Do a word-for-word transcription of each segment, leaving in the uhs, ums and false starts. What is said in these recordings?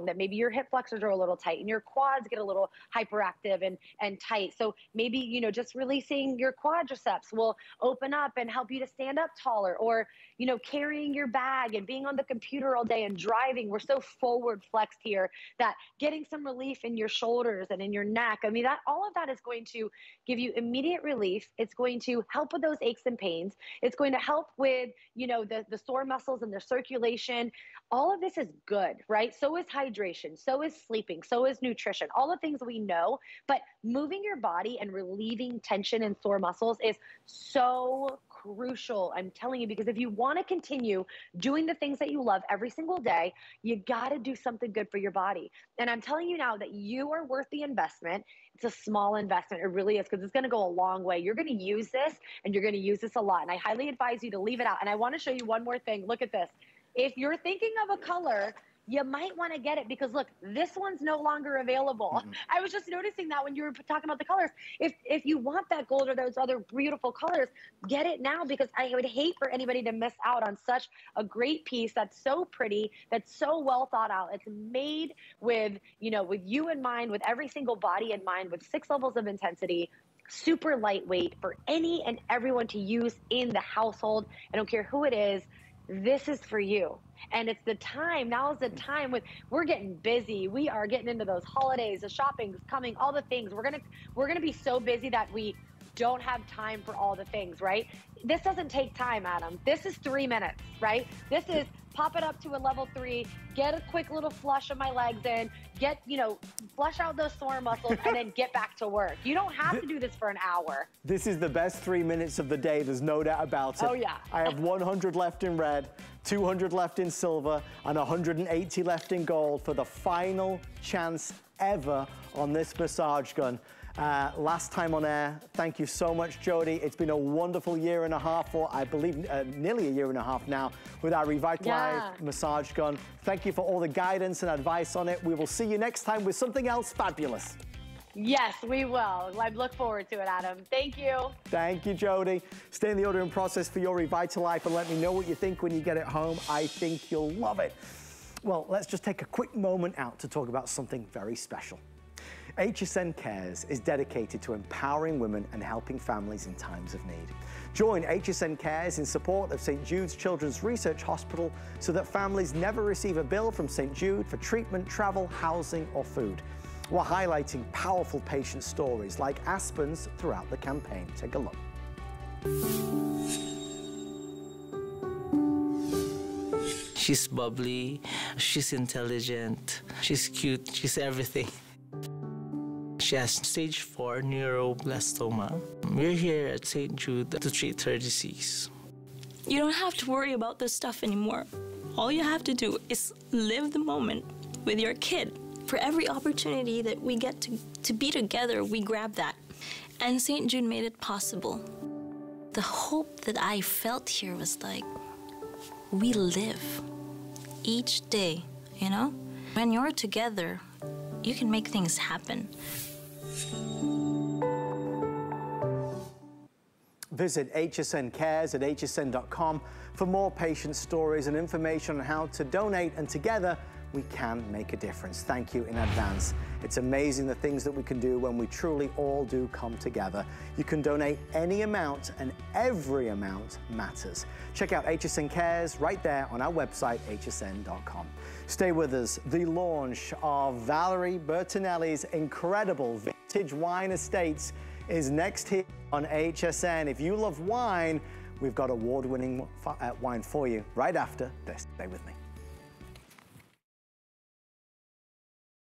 wrong, that maybe your hip flexors are a little tight and your quads get a little hyperactive and, and tight. So maybe, you know, just releasing your quadriceps will open up and help you to stand up taller, or, you know, carrying your bag and being on the computer all day and driving. We're so forward flexed here that getting some relief in your shoulders and in your neck. I mean, that all of that is going to give you immediate relief. It's going to help with those aches and pains. It's going to help with, you know, the, the sore muscles and their circulation. All of this is good, right? So is hydration. So is sleeping. So is nutrition. All the things we know, but moving your body and relieving tension and sore muscles is so crucial, I'm telling you, because if you want to continue doing the things that you love every single day, you got to do something good for your body. And I'm telling you now that you are worth the investment. It's a small investment. It really is, because it's going to go a long way. You're going to use this, and you're going to use this a lot. And I highly advise you to leave it out. And I want to show you one more thing. Look at this. If you're thinking of a color, you might want to get it, because look, this one's no longer available. Mm-hmm. I was just noticing that when you were talking about the colors. If if you want that gold or those other beautiful colors, get it now, because I would hate for anybody to miss out on such a great piece that's so pretty, that's so well thought out. It's made with, you know, with you in mind, with every single body in mind, with six levels of intensity. Super lightweight for any and everyone to use in the household. I don't care who it is. This is for you. And it's the time, now is the time. With we're getting busy, we are getting into those holidays, the shopping's coming, all the things. We're gonna we're gonna be so busy that we don't have time for all the things, right? This doesn't take time, Adam. This is three minutes, right? This is pop it up to a level three, get a quick little flush of my legs in, get, you know, flush out those sore muscles, and then get back to work. You don't have to do this for an hour. This is the best three minutes of the day. There's no doubt about it. Oh, yeah. I have one hundred left in red, two hundred left in silver, and one hundred eighty left in gold for the final chance ever on this massage gun. Uh, last time on air, thank you so much, Jody. It's been a wonderful year and a half, or I believe uh, nearly a year and a half now, with our revitalized yeah. massage gun. Thank you for all the guidance and advice on it. We will see you next time with something else fabulous. Yes, we will. I look forward to it, Adam. Thank you. Thank you, Jody. Stay in the ordering process for your Revitalife, and let me know what you think when you get it home. I think you'll love it. Well, let's just take a quick moment out to talk about something very special. H S N Cares is dedicated to empowering women and helping families in times of need. Join H S N Cares in support of Saint Jude's Children's Research Hospital so that families never receive a bill from Saint Jude for treatment, travel, housing, or food. We're highlighting powerful patient stories like Aspen's throughout the campaign. Take a look. She's bubbly, she's intelligent, she's cute, she's everything. She has stage four neuroblastoma. We're here at Saint Jude to treat her disease. You don't have to worry about this stuff anymore. All you have to do is live the moment with your kid. For every opportunity that we get to, to be together, we grab that. And Saint Jude made it possible. The hope that I felt here was like, we live each day, you know? When you're together, you can make things happen. Visit H S N Cares at H S N dot com for more patient stories and information on how to donate, and together we can make a difference. Thank you in advance. It's amazing the things that we can do when we truly all do come together. You can donate any amount, and every amount matters. Check out H S N Cares right there on our website, H S N dot com. Stay with us. The launch of Valerie Bertinelli's incredible Vintage Wine Estates is next here on H S N. If you love wine, we've got award-winning wine for you right after this. Stay with me.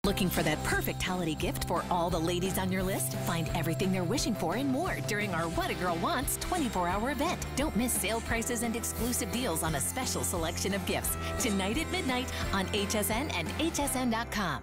Looking for that perfect holiday gift for all the ladies on your list? Find everything they're wishing for and more during our What a Girl Wants twenty-four hour event. Don't miss sale prices and exclusive deals on a special selection of gifts. Tonight at midnight on H S N and H S N dot com.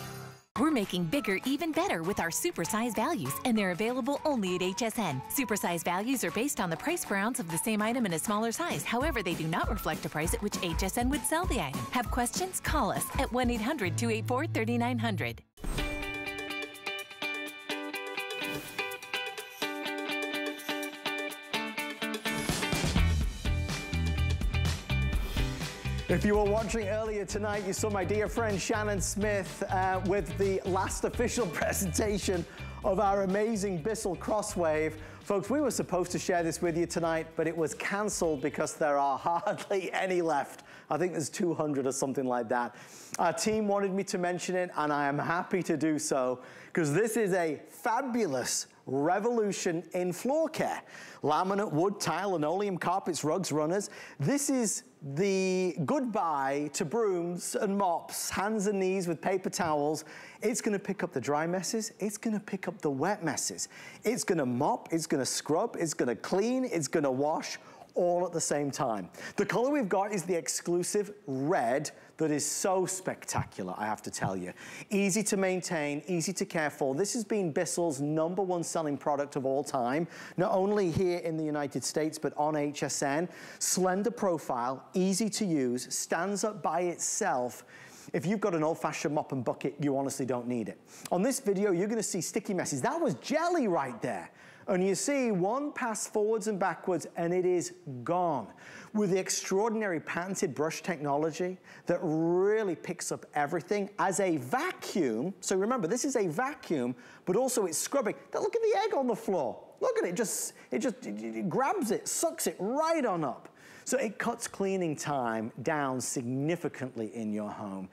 We're making bigger even better with our supersize values, and they're available only at H S N. Supersize values are based on the price per ounce of the same item in a smaller size. However, they do not reflect the price at which H S N would sell the item. Have questions? Call us at one eight hundred, two eight four, three nine zero zero. If you were watching earlier tonight, you saw my dear friend Shannon Smith uh, with the last official presentation of our amazing Bissell Crosswave. Folks, we were supposed to share this with you tonight, but it was cancelled because there are hardly any left. I think there's two hundred or something like that. Our team wanted me to mention it, and I am happy to do so, because this is a fabulous revolution in floor care. Laminate, wood, tile, linoleum, carpets, rugs, runners. This is the goodbye to brooms and mops, hands and knees with paper towels. It's gonna pick up the dry messes. It's gonna pick up the wet messes. It's gonna mop, it's gonna scrub, it's gonna clean, it's gonna wash, all at the same time. The color we've got is the exclusive red that is so spectacular, I have to tell you. Easy to maintain, easy to care for. This has been Bissell's number one selling product of all time, not only here in the United States, but on H S N. Slender profile, easy to use, stands up by itself. If you've got an old-fashioned mop and bucket, you honestly don't need it. On this video, you're gonna see sticky messes. That was jelly right there. And you see one pass forwards and backwards and it is gone. With the extraordinary patented brush technology that really picks up everything as a vacuum. So remember, this is a vacuum, but also it's scrubbing. Now look at the egg on the floor. Look at it, just, it just it grabs it, sucks it right on up. So it cuts cleaning time down significantly in your home.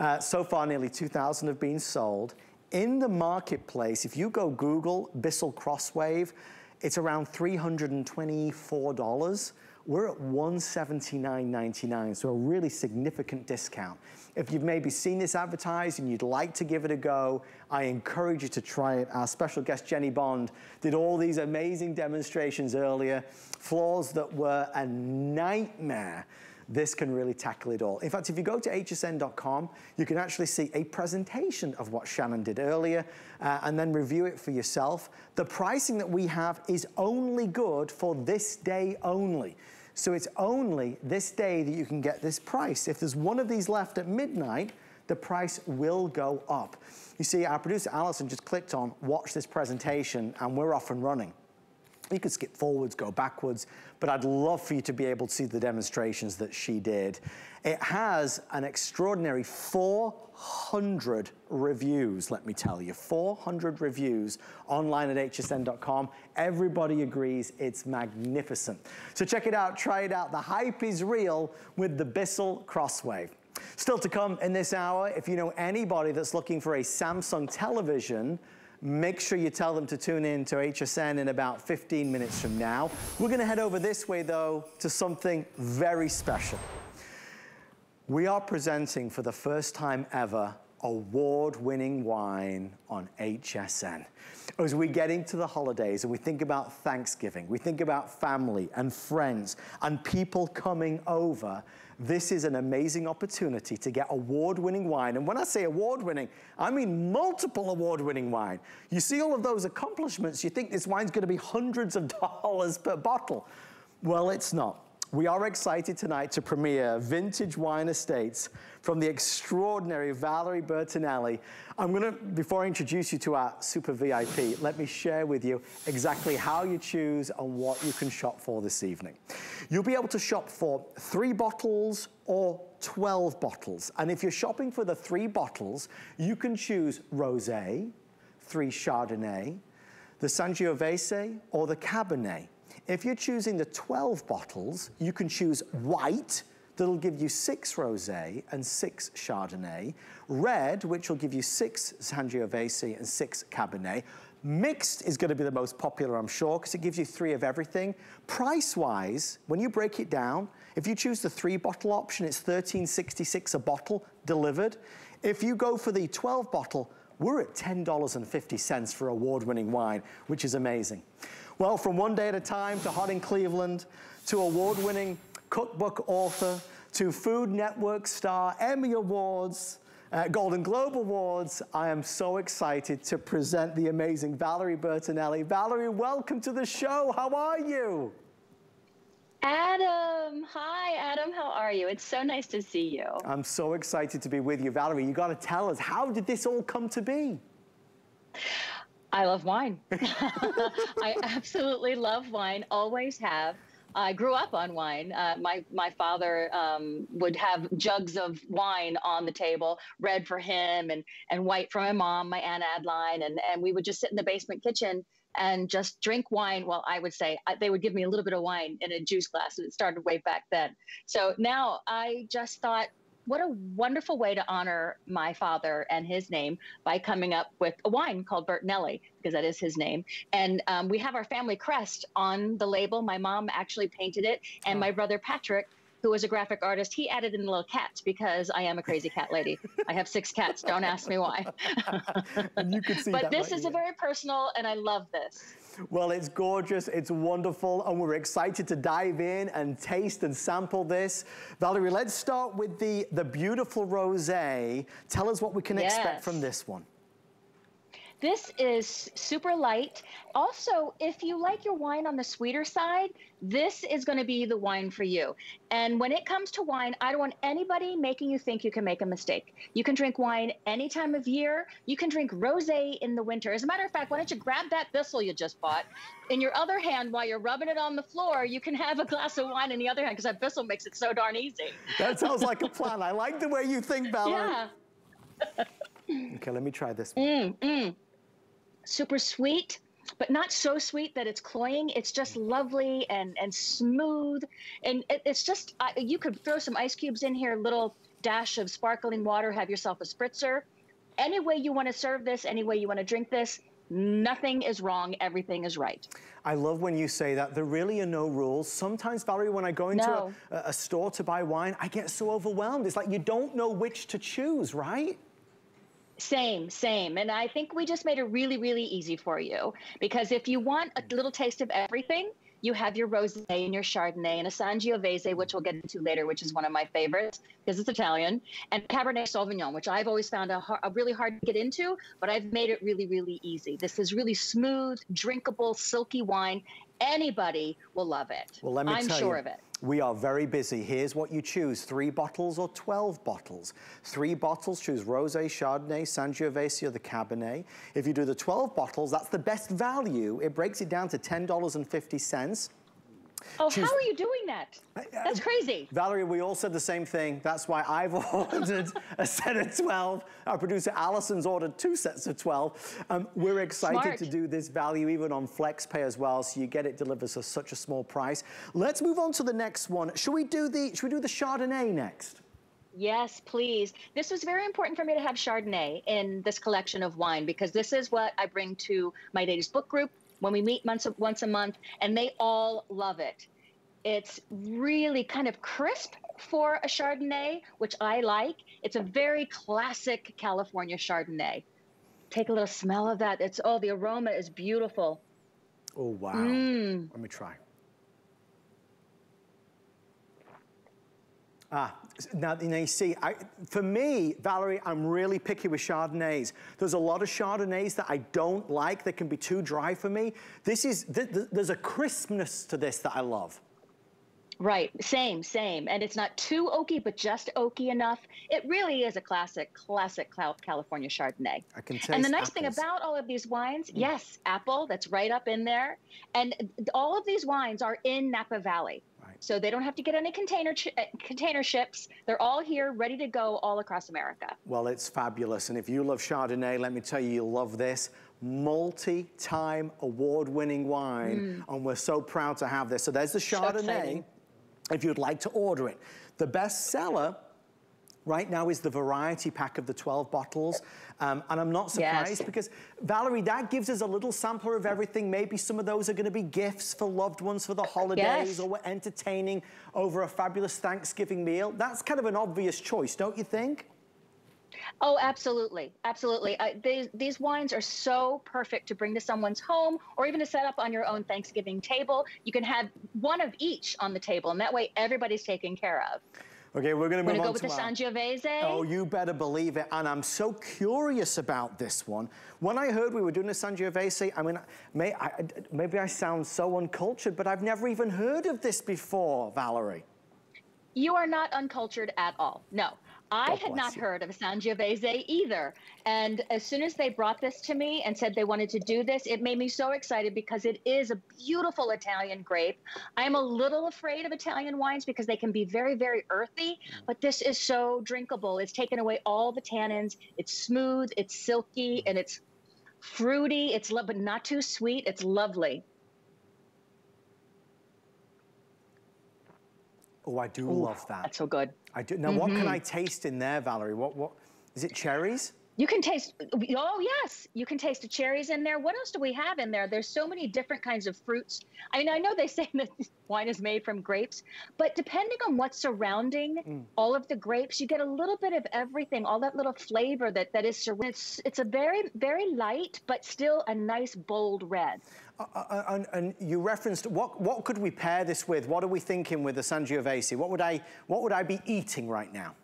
Uh, so far, nearly two thousand have been sold. In the marketplace, if you go Google Bissell Crosswave, it's around three hundred twenty-four dollars. We're at one seventy-nine ninety-nine, so a really significant discount. If you've maybe seen this advertised and you'd like to give it a go, I encourage you to try it. Our special guest, Jenny Bond, did all these amazing demonstrations earlier. Floors that were a nightmare. This can really tackle it all. In fact, if you go to H S N dot com, you can actually see a presentation of what Shannon did earlier uh, and then review it for yourself. The pricing that we have is only good for this day only. So it's only this day that you can get this price. If there's one of these left at midnight, the price will go up. You see, our producer Alison just clicked on watch this presentation and we're off and running. You could skip forwards, go backwards, but I'd love for you to be able to see the demonstrations that she did. It has an extraordinary four hundred reviews, let me tell you. four hundred reviews online at H S N dot com. Everybody agrees it's magnificent. So check it out, try it out. The hype is real with the Bissell Crosswave. Still to come in this hour, if you know anybody that's looking for a Samsung television, make sure you tell them to tune in to H S N in about fifteen minutes from now. We're gonna head over this way though to something very special. We are presenting for the first time ever award-winning wine on H S N. As we get into the holidays and we think about Thanksgiving, we think about family and friends and people coming over, this is an amazing opportunity to get award-winning wine. And when I say award-winning, I mean multiple award-winning wine. You see all of those accomplishments, you think this wine's gonna be hundreds of dollars per bottle. Well, it's not. We are excited tonight to premiere Vintage Wine Estates from the extraordinary Valerie Bertinelli. I'm gonna, before I introduce you to our super V I P, let me share with you exactly how you choose and what you can shop for this evening. You'll be able to shop for three bottles or twelve bottles. And if you're shopping for the three bottles, you can choose Rosé, three Chardonnay, the Sangiovese, or the Cabernet. If you're choosing the twelve bottles, you can choose white, that'll give you six Rosé and six Chardonnay. Red, which will give you six Sangiovese and six Cabernet. Mixed is gonna be the most popular, I'm sure, because it gives you three of everything. Price-wise, when you break it down, if you choose the three bottle option, it's thirteen sixty-six a bottle delivered. If you go for the twelve bottle, we're at ten dollars and fifty cents for award-winning wine, which is amazing. Well, from One Day at a Time to Hot in Cleveland, to award-winning cookbook author, to Food Network star, Emmy Awards, Uh, Golden Globe Awards, I am so excited to present the amazing Valerie Bertinelli. Valerie, welcome to the show. How are you? Adam. Hi, Adam. How are you? It's so nice to see you. I'm so excited to be with you. Valerie, you got to tell us, how did this all come to be? I love wine. I absolutely love wine, always have. I grew up on wine. Uh, my, my father um, would have jugs of wine on the table, red for him and, and white for my mom, my Aunt Adeline, and, and we would just sit in the basement kitchen and just drink wine. Well, I would say I, they would give me a little bit of wine in a juice glass, and it started way back then. So now I just thought, what a wonderful way to honor my father and his name by coming up with a wine called Bertinelli, because that is his name. And um, we have our family crest on the label. My mom actually painted it. And my brother, Patrick, who was a graphic artist, he added in the little cats because I am a crazy cat lady. I have six cats. Don't ask me why. And you could see but that, this is a very personal, and I love this. Well, it's gorgeous, it's wonderful, and we're excited to dive in and taste and sample this. Valerie, let's start with the, the beautiful rosé. Tell us what we can yes. expect from this one. This is super light. Also, if you like your wine on the sweeter side, this is going to be the wine for you. And when it comes to wine, I don't want anybody making you think you can make a mistake. You can drink wine any time of year. You can drink rosé in the winter. As a matter of fact, why don't you grab that Bissell you just bought? In your other hand, while you're rubbing it on the floor, you can have a glass of wine in the other hand, because that Bissell makes it so darn easy. That sounds like a plan. I like the way you think, Valerie. Yeah. Okay, let me try this one. Mm, mm. Super sweet, but not so sweet that it's cloying. It's just lovely and, and smooth. And it, it's just, uh, you could throw some ice cubes in here, a little dash of sparkling water, have yourself a spritzer. Any way you want to serve this, any way you want to drink this, nothing is wrong, everything is right. I love when you say that. There really are no rules. Sometimes, Valerie, when I go into no. a, a store to buy wine, I get so overwhelmed. It's like you don't know which to choose, right? Same, same. And I think we just made it really, really easy for you, because if you want a little taste of everything, you have your rosé and your Chardonnay and a Sangiovese, which we'll get into later, which is one of my favorites because it's Italian, and Cabernet Sauvignon, which I've always found a, hard, a really hard to get into, but I've made it really, really easy. This is really smooth, drinkable, silky wine. Anybody will love it. Well, let me I'm tell sure you. of it. We are very busy. Here's what you choose, three bottles or twelve bottles. Three bottles, choose Rosé, Chardonnay, Sangiovese, or the Cabernet. If you do the twelve bottles, that's the best value. It breaks it down to ten dollars and fifty cents. Oh, choose... how are you doing that? That's crazy. Valerie, we all said the same thing. That's why I've ordered a set of twelve. Our producer, Allison's ordered two sets of twelve. Um, we're excited Smart. to do this value even on FlexPay as well, so you get it delivered for such a small price. Let's move on to the next one. Should we do the, should we do the Chardonnay next? Yes, please. This was very important for me to have Chardonnay in this collection of wine, because this is what I bring to my latest book group, when we meet once a, once a month, and they all love it. It's really kind of crisp for a Chardonnay, which I like. It's a very classic California Chardonnay. Take a little smell of that. It's, oh, the aroma is beautiful. Oh, wow. Mm. Let me try. Ah, now, now you see, I, for me, Valerie, I'm really picky with Chardonnays. There's a lot of Chardonnays that I don't like. They can be too dry for me. This is, th th there's a crispness to this that I love. Right, same, same. And it's not too oaky, but just oaky enough. It really is a classic, classic California Chardonnay. I can taste And the nice apples. thing about all of these wines, mm. yes, apple, that's right up in there. And all of these wines are in Napa Valley. So they don't have to get any container ch container ships. They're all here, ready to go all across America. Well, it's fabulous. And if you love Chardonnay, let me tell you, you'll love this. Multi-time award-winning wine. Mm. And we're so proud to have this. So there's the Chardonnay, so if you'd like to order it. The best seller right now is the variety pack of the twelve bottles. Um, and I'm not surprised yes. because, Valerie, that gives us a little sampler of everything. Maybe some of those are going to be gifts for loved ones for the holidays yes. or we're entertaining over a fabulous Thanksgiving meal. That's kind of an obvious choice, don't you think? Oh, absolutely. Absolutely. Uh, they, these wines are so perfect to bring to someone's home or even to set up on your own Thanksgiving table. You can have one of each on the table, and that way everybody's taken care of. Okay, we're going to move on to go with the Sangiovese. Oh, you better believe it. And I'm so curious about this one. When I heard we were doing a Sangiovese, I mean, may, I, maybe I sound so uncultured, but I've never even heard of this before, Valerie. You are not uncultured at all, no. I had not heard of Sangiovese either. And as soon as they brought this to me and said they wanted to do this, it made me so excited because it is a beautiful Italian grape. I'm a little afraid of Italian wines because they can be very, very earthy, but this is so drinkable. It's taken away all the tannins. It's smooth, it's silky, and it's fruity. It's but not too sweet. It's lovely. Oh, I do Ooh, love that. That's so good. I do. Now, mm-hmm. what can I taste in there, Valerie? What, what, is it cherries? You can taste, oh yes, you can taste the cherries in there. What else do we have in there? There's so many different kinds of fruits. I mean, I know they say that wine is made from grapes, but depending on what's surrounding mm. all of the grapes, you get a little bit of everything, all that little flavor that, that is, it's, it's a very, very light, but still a nice bold red. Uh, uh, and, and you referenced, what, what could we pair this with? What are we thinking with the Sangiovese? What would I, what would I be eating right now?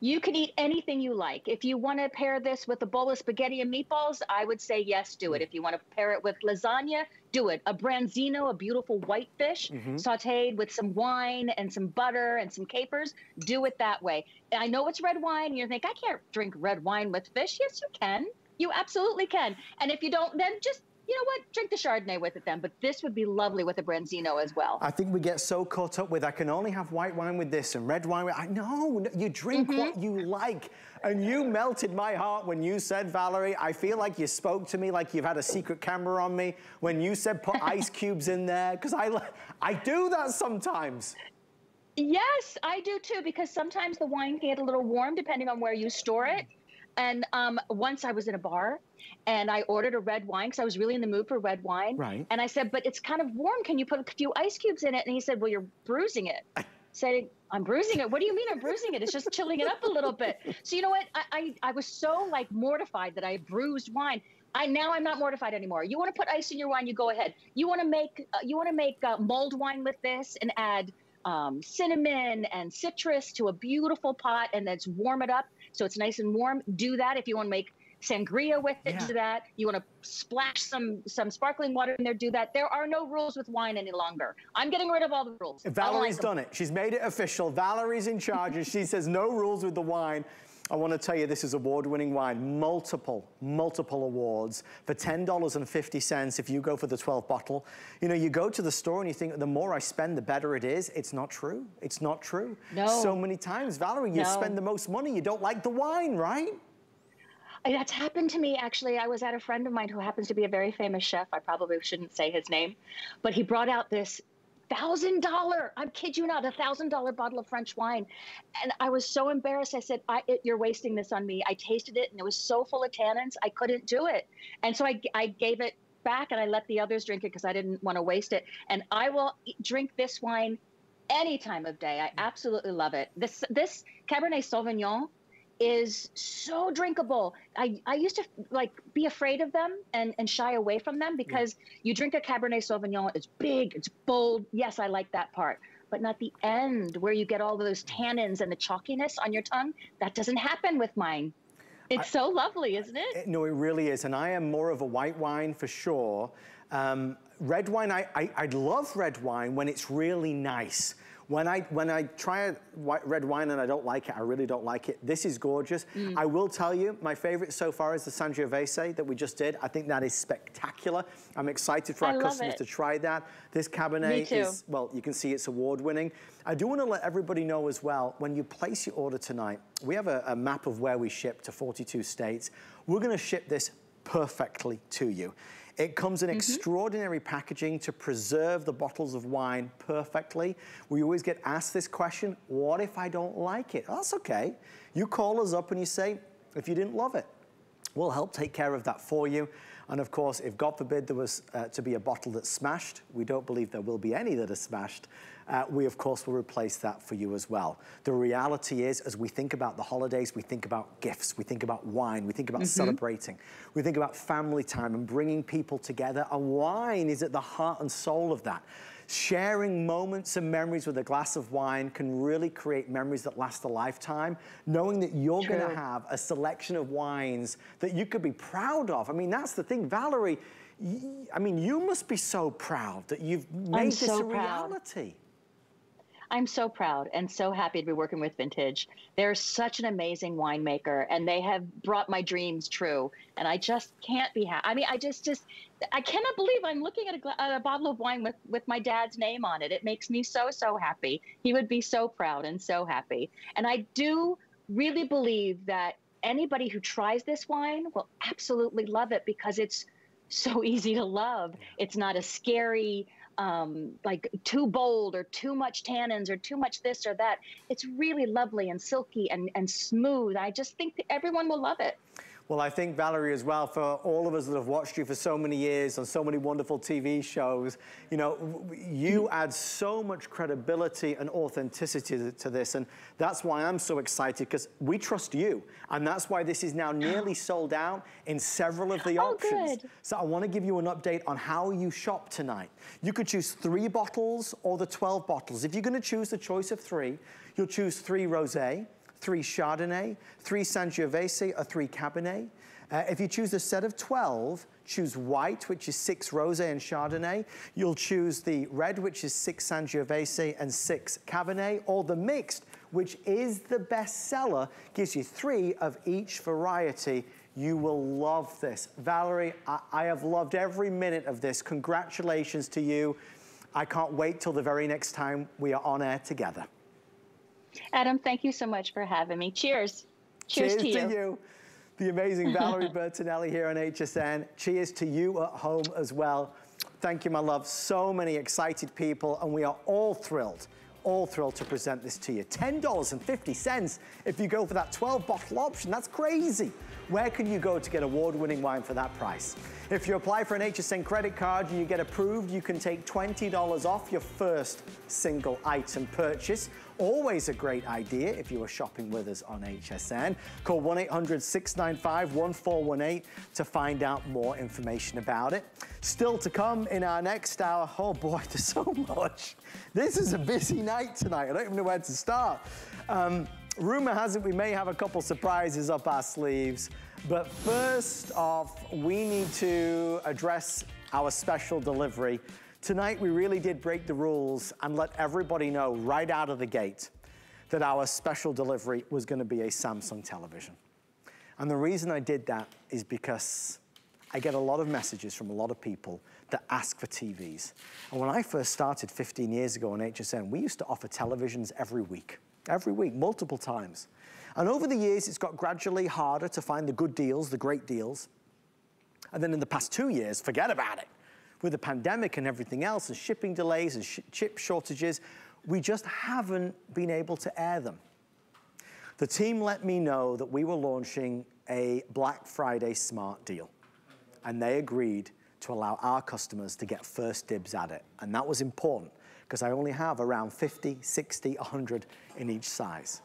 You can eat anything you like. If you want to pair this with a bowl of spaghetti and meatballs, I would say yes, do it. If you want to pair it with lasagna, do it. A branzino, a beautiful white fish, mm-hmm. sauteed with some wine and some butter and some capers, do it that way. I know it's red wine. You think, I can't drink red wine with fish. Yes, you can. You absolutely can. And if you don't, then just... you know what, drink the Chardonnay with it then, but this would be lovely with a branzino as well. I think we get so caught up with, I can only have white wine with this and red wine with, I know, you drink mm-hmm. what you like. And you melted my heart when you said, Valerie, I feel like you spoke to me like you've had a secret camera on me when you said put ice cubes in there, because I, I do that sometimes. Yes, I do too, because sometimes the wine can get a little warm depending on where you store it. And um, once I was in a bar and I ordered a red wine because I was really in the mood for red wine. Right. And I said, but it's kind of warm. Can you put a few ice cubes in it? And he said, well, you're bruising it. I said, I'm bruising it. What do you mean I'm bruising it? It's just chilling it up a little bit. So you know what? I, I, I was so like mortified that I bruised wine. I, now I'm not mortified anymore. You want to put ice in your wine, you go ahead. You want to make, uh, you want to make uh, mulled wine with this and add um, cinnamon and citrus to a beautiful pot and then warm it up. So it's nice and warm. Do that. If you want to make sangria with it, yeah. do that. You want to splash some some sparkling water in there, do that. There are no rules with wine any longer. I'm getting rid of all the rules. Valerie's like done it. She's made it official. Valerie's in charge and she says no rules with the wine. I want to tell you this is award-winning wine. Multiple, multiple awards for ten dollars and fifty cents if you go for the twelve bottle. You know, you go to the store and you think the more I spend, the better it is. It's not true. It's not true. No. So many times, Valerie, you no. spend the most money. You don't like the wine, right? That's happened to me, actually. I was at a friend of mine who happens to be a very famous chef. I probably shouldn't say his name, but he brought out this thousand dollar, I'm kid you not, a thousand dollar bottle of French wine. And I was so embarrassed. I said, I, it, you're wasting this on me. I tasted it and it was so full of tannins. I couldn't do it. And so I, I gave it back and I let the others drink it because I didn't want to waste it. And I will drink this wine any time of day. I absolutely love it. This, this Cabernet Sauvignon is so drinkable. I, I used to like be afraid of them and, and shy away from them because yeah. you drink a Cabernet Sauvignon, it's big, it's bold. Yes, I like that part, but not the end where you get all those tannins and the chalkiness on your tongue. That doesn't happen with mine. It's I, so lovely, isn't it? it? No, it really is. And I am more of a white wine for sure. Um, red wine, I, I, I love red wine when it's really nice. When I, when I try a white, red wine and I don't like it, I really don't like it. This is gorgeous. Mm. I will tell you, my favorite so far is the Sangiovese that we just did. I think that is spectacular. I'm excited for I our customers it. to try that. This Cabernet is, well, you can see it's award-winning. I do want to let everybody know as well, when you place your order tonight, we have a, a map of where we ship to forty-two states. We're going to ship this perfectly to you. It comes in mm-hmm. extraordinary packaging to preserve the bottles of wine perfectly. We always get asked this question, what if I don't like it? That's okay. You call us up and you say, if you didn't love it, We'll help take care of that for you. And of course, if God forbid there was uh, to be a bottle that's smashed, we don't believe there will be any that are smashed, uh, we of course will replace that for you as well. The reality is, as we think about the holidays, we think about gifts, we think about wine, we think about mm-hmm. celebrating, we think about family time and bringing people together, and wine is at the heart and soul of that. Sharing moments and memories with a glass of wine can really create memories that last a lifetime, knowing that you're True. Gonna have a selection of wines that you could be proud of. I mean, that's the thing, Valerie, I mean, you must be so proud that you've made I'm this so a proud. reality. I'm so proud and so happy to be working with Vintage. They're such an amazing winemaker, and they have brought my dreams true. And I just can't be happy. I mean, I just, just, I cannot believe I'm looking at a, at a bottle of wine with, with my dad's name on it. It makes me so, so happy. He would be so proud and so happy. And I do really believe that anybody who tries this wine will absolutely love it, because it's so easy to love. It's not a scary, um, like too bold or too much tannins or too much this or that. It's really lovely and silky and, and smooth. I just think that everyone will love it. Well, I think, Valerie, as well, for all of us that have watched you for so many years on so many wonderful T V shows, you know, you add so much credibility and authenticity to this, and that's why I'm so excited, because we trust you, and that's why this is now nearly sold out in several of the options. Oh, good. So I want to give you an update on how you shop tonight. You could choose three bottles or the twelve bottles. If you're going to choose the choice of three, you'll choose three rosé, three Chardonnay, three Sangiovese, or three Cabernet. Uh, if you choose a set of twelve, choose white, which is six Rosé and Chardonnay. You'll choose the red, which is six Sangiovese and six Cabernet, or the mixed, which is the best seller, gives you three of each variety. You will love this. Valerie, I, I have loved every minute of this. Congratulations to you. I can't wait till the very next time we are on air together. Adam, thank you so much for having me. Cheers. Cheers, Cheers to, you. to you. The amazing Valerie Bertinelli here on H S N. Cheers to you at home as well. Thank you, my love. So many excited people, and we are all thrilled, all thrilled to present this to you. ten dollars and fifty cents if you go for that twelve bottle option. That's crazy. Where can you go to get award-winning wine for that price? If you apply for an H S N credit card and you get approved, you can take twenty dollars off your first single item purchase. Always a great idea if you were shopping with us on H S N. Call one eight hundred, six nine five, one four one eight to find out more information about it. Still to come in our next hour. Oh boy, there's so much. This is a busy night tonight. I don't even know where to start. Um, Rumor has it we may have a couple surprises up our sleeves, but first off, we need to address our special delivery. Tonight, we really did break the rules and let everybody know right out of the gate that our special delivery was going to be a Samsung television. And the reason I did that is because I get a lot of messages from a lot of people that ask for T Vs. And when I first started fifteen years ago on H S N, we used to offer televisions every week. Every week, multiple times. And over the years, it's got gradually harder to find the good deals, the great deals. And then in the past two years, forget about it. With the pandemic and everything else, and shipping delays and sh chip shortages, we just haven't been able to air them. The team let me know that we were launching a Black Friday smart deal. And they agreed to allow our customers to get first dibs at it. And that was important, because I only have around fifty, sixty, a hundred in each size.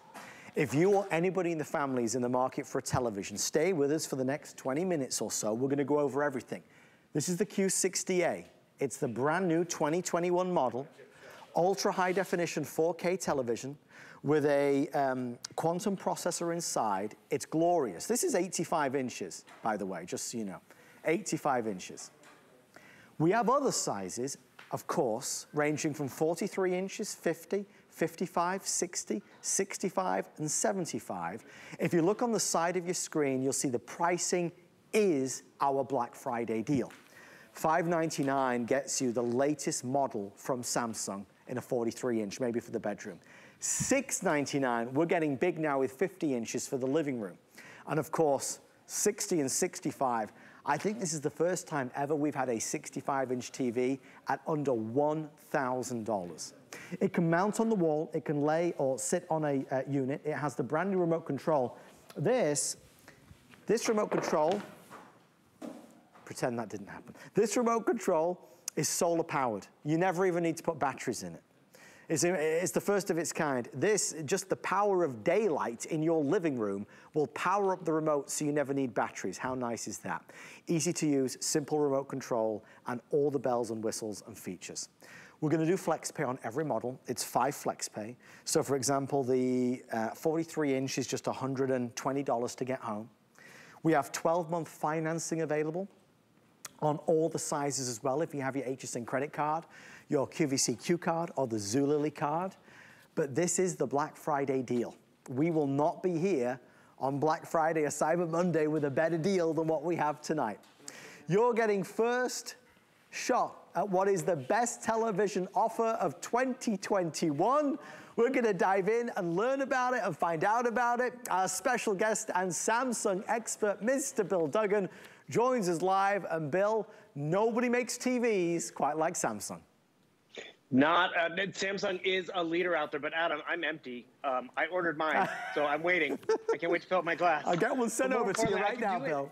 If you or anybody in the family is in the market for a television, stay with us for the next twenty minutes or so. We're gonna go over everything. This is the Q sixty A. It's the brand new twenty twenty-one model, ultra high definition four K television with a um, quantum processor inside. It's glorious. This is eighty-five inches, by the way, just so you know, eighty-five inches. We have other sizes, of course, ranging from forty-three inches, fifty, fifty-five, sixty, sixty-five, and seventy-five. If you look on the side of your screen, you'll see the pricing is our Black Friday deal. five ninety-nine gets you the latest model from Samsung in a forty-three inch, maybe for the bedroom. six ninety-nine, we're getting big now with fifty inches for the living room. And of course, sixty and sixty-five, I think this is the first time ever we've had a sixty-five inch T V at under one thousand dollars. It can mount on the wall, it can lay or sit on a uh, unit. It has the brand new remote control. This, This remote control, pretend that didn't happen. This remote control is solar powered. You never even need to put batteries in it. It's, it's the first of its kind. This, just the power of daylight in your living room will power up the remote so you never need batteries. How nice is that? Easy to use, simple remote control, and all the bells and whistles and features. We're gonna do FlexPay on every model. It's five FlexPay. So for example, the uh, forty-three inch is just one hundred twenty dollars to get home. We have twelve month financing available on all the sizes as well, if you have your H S N credit card, your Q V C Q card, or the Zulily card. But this is the Black Friday deal. We will not be here on Black Friday or Cyber Monday with a better deal than what we have tonight. You're getting first shot at what is the best television offer of twenty twenty-one. We're gonna dive in and learn about it and find out about it. Our special guest and Samsung expert, Mister Bill Duggan, joins us live. And Bill, nobody makes T Vs quite like Samsung. Not, uh, Samsung is a leader out there, but Adam, I'm empty. Um, I ordered mine, so I'm waiting. I can't wait to fill up my glass. I'll get one sent over to you right now, Bill.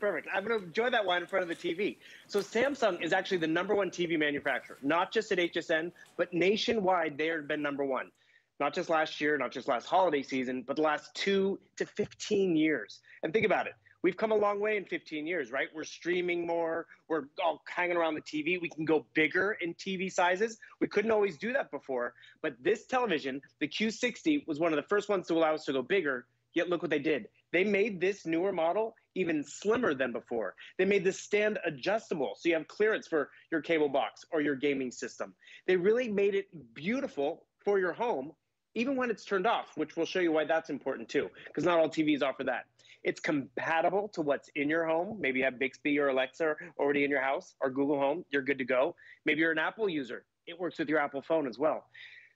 Perfect. I'm going to enjoy that wine in front of the T V. So Samsung is actually the number one T V manufacturer, not just at H S N, but nationwide. They have been number one, not just last year, not just last holiday season, but the last two to fifteen years. And think about it. We've come a long way in fifteen years, right? We're streaming more. We're all hanging around the T V. We can go bigger in T V sizes. We couldn't always do that before. But this television, the Q sixty, was one of the first ones to allow us to go bigger. Yet look what they did. They made this newer model even slimmer than before. They made the stand adjustable, so you have clearance for your cable box or your gaming system. They really made it beautiful for your home, even when it's turned off, which we'll show you why that's important too, because not all T Vs offer that. It's compatible to what's in your home. Maybe you have Bixby or Alexa already in your house, or Google Home, you're good to go. Maybe you're an Apple user, it works with your Apple phone as well.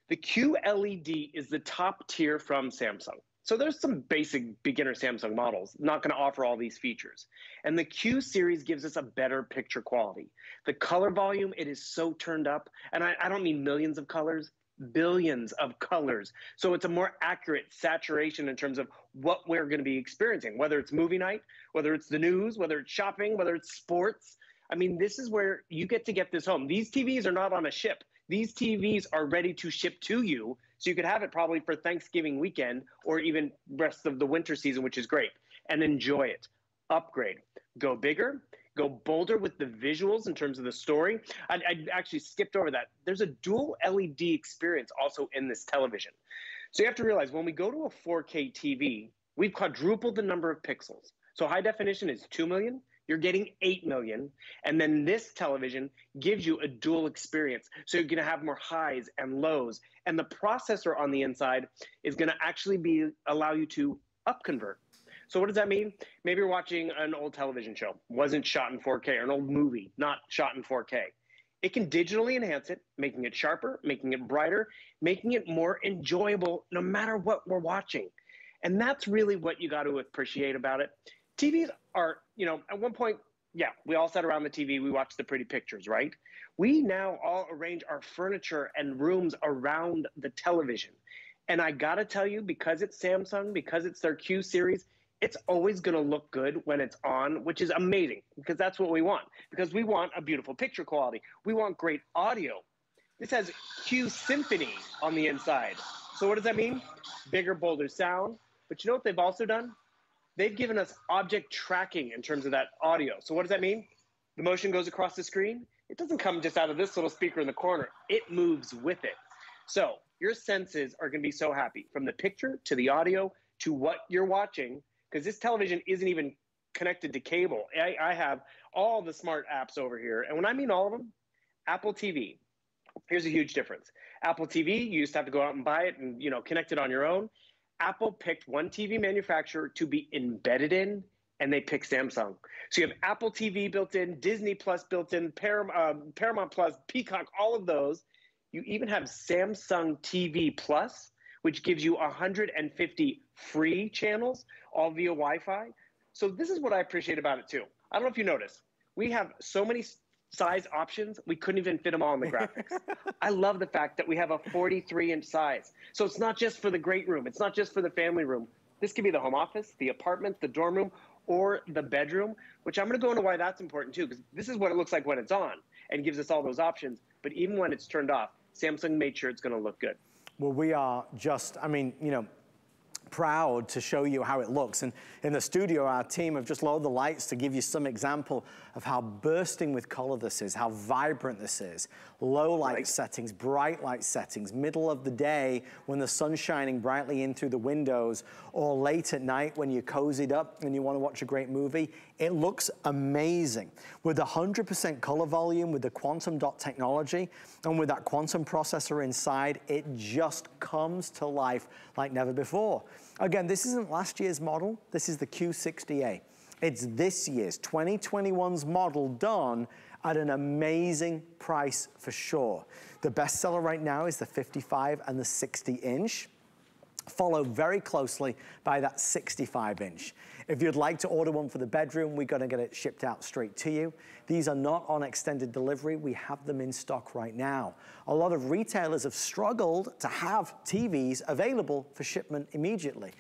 The Q L E D is the top tier from Samsung. So there's some basic beginner Samsung models, not gonna offer all these features. And the Q series gives us a better picture quality. The color volume, it is so turned up, and I, I don't mean millions of colors, billions of colors. So it's a more accurate saturation in terms of what we're going to be experiencing, whether it's movie night, whether it's the news, whether it's shopping, whether it's sports. I mean, this is where you get to get this home. These T Vs are not on a ship. These T Vs are ready to ship to you. So you could have it probably for Thanksgiving weekend or even rest of the winter season, which is great, and enjoy it. Upgrade, go bigger, go bolder with the visuals in terms of the story. I, I actually skipped over that. There's a dual L E D experience also in this television. So you have to realize when we go to a four K T V, we've quadrupled the number of pixels. So high definition is two million. You're getting eight million. And then this television gives you a dual experience. So you're going to have more highs and lows. And the processor on the inside is going to actually be allow you to upconvert. So what does that mean? Maybe you're watching an old television show, wasn't shot in four K, or an old movie, not shot in four K. It can digitally enhance it, making it sharper, making it brighter, making it more enjoyable no matter what we're watching. And that's really what you got to appreciate about it. T Vs are, you know, at one point, yeah, we all sat around the T V, we watched the pretty pictures, right? We now all arrange our furniture and rooms around the television. And I got to tell you, because it's Samsung, because it's their Q series, it's always going to look good when it's on, which is amazing because that's what we want, because we want a beautiful picture quality. We want great audio. This has Q Symphony on the inside. So what does that mean? Bigger, bolder sound. But you know what they've also done? They've given us object tracking in terms of that audio. So what does that mean? The motion goes across the screen. It doesn't come just out of this little speaker in the corner. It moves with it. So your senses are going to be so happy, from the picture to the audio to what you're watching, because this television isn't even connected to cable. I, I have all the smart apps over here. And when I mean all of them, Apple T V, here's a huge difference. Apple T V, you used to have to go out and buy it and, you know, connect it on your own. Apple picked one T V manufacturer to be embedded in, and they picked Samsung. So you have Apple T V built in, Disney Plus built in, Param uh, Paramount Plus, Peacock, all of those. You even have Samsung T V Plus, which gives you one hundred fifty free channels, all via Wi-Fi. So this is what I appreciate about it too. I don't know if you noticed, we have so many size options, we couldn't even fit them all in the graphics. I love the fact that we have a forty-three inch size. So it's not just for the great room, it's not just for the family room. This could be the home office, the apartment, the dorm room, or the bedroom, which I'm gonna go into why that's important too, because this is what it looks like when it's on and gives us all those options. But even when it's turned off, Samsung made sure it's gonna look good. Well, we are just, I mean, you know, proud to show you how it looks. And in the studio, our team have just lowered the lights to give you some example of how bursting with color this is, how vibrant this is. Low light right. settings, bright light settings, middle of the day when the sun's shining brightly in through the windows, or late at night when you're cozied up and you want to watch a great movie. It looks amazing. With one hundred percent color volume, with the quantum dot technology, and with that quantum processor inside, it just comes to life like never before. Again, this isn't last year's model, this is the Q sixty A. It's this year's, twenty twenty-one's model done at an amazing price for sure. The best seller right now is the fifty-five and the sixty inch, followed very closely by that sixty-five inch. If you'd like to order one for the bedroom, we're gonna get it shipped out straight to you. These are not on extended delivery, we have them in stock right now. A lot of retailers have struggled to have T Vs available for shipment immediately.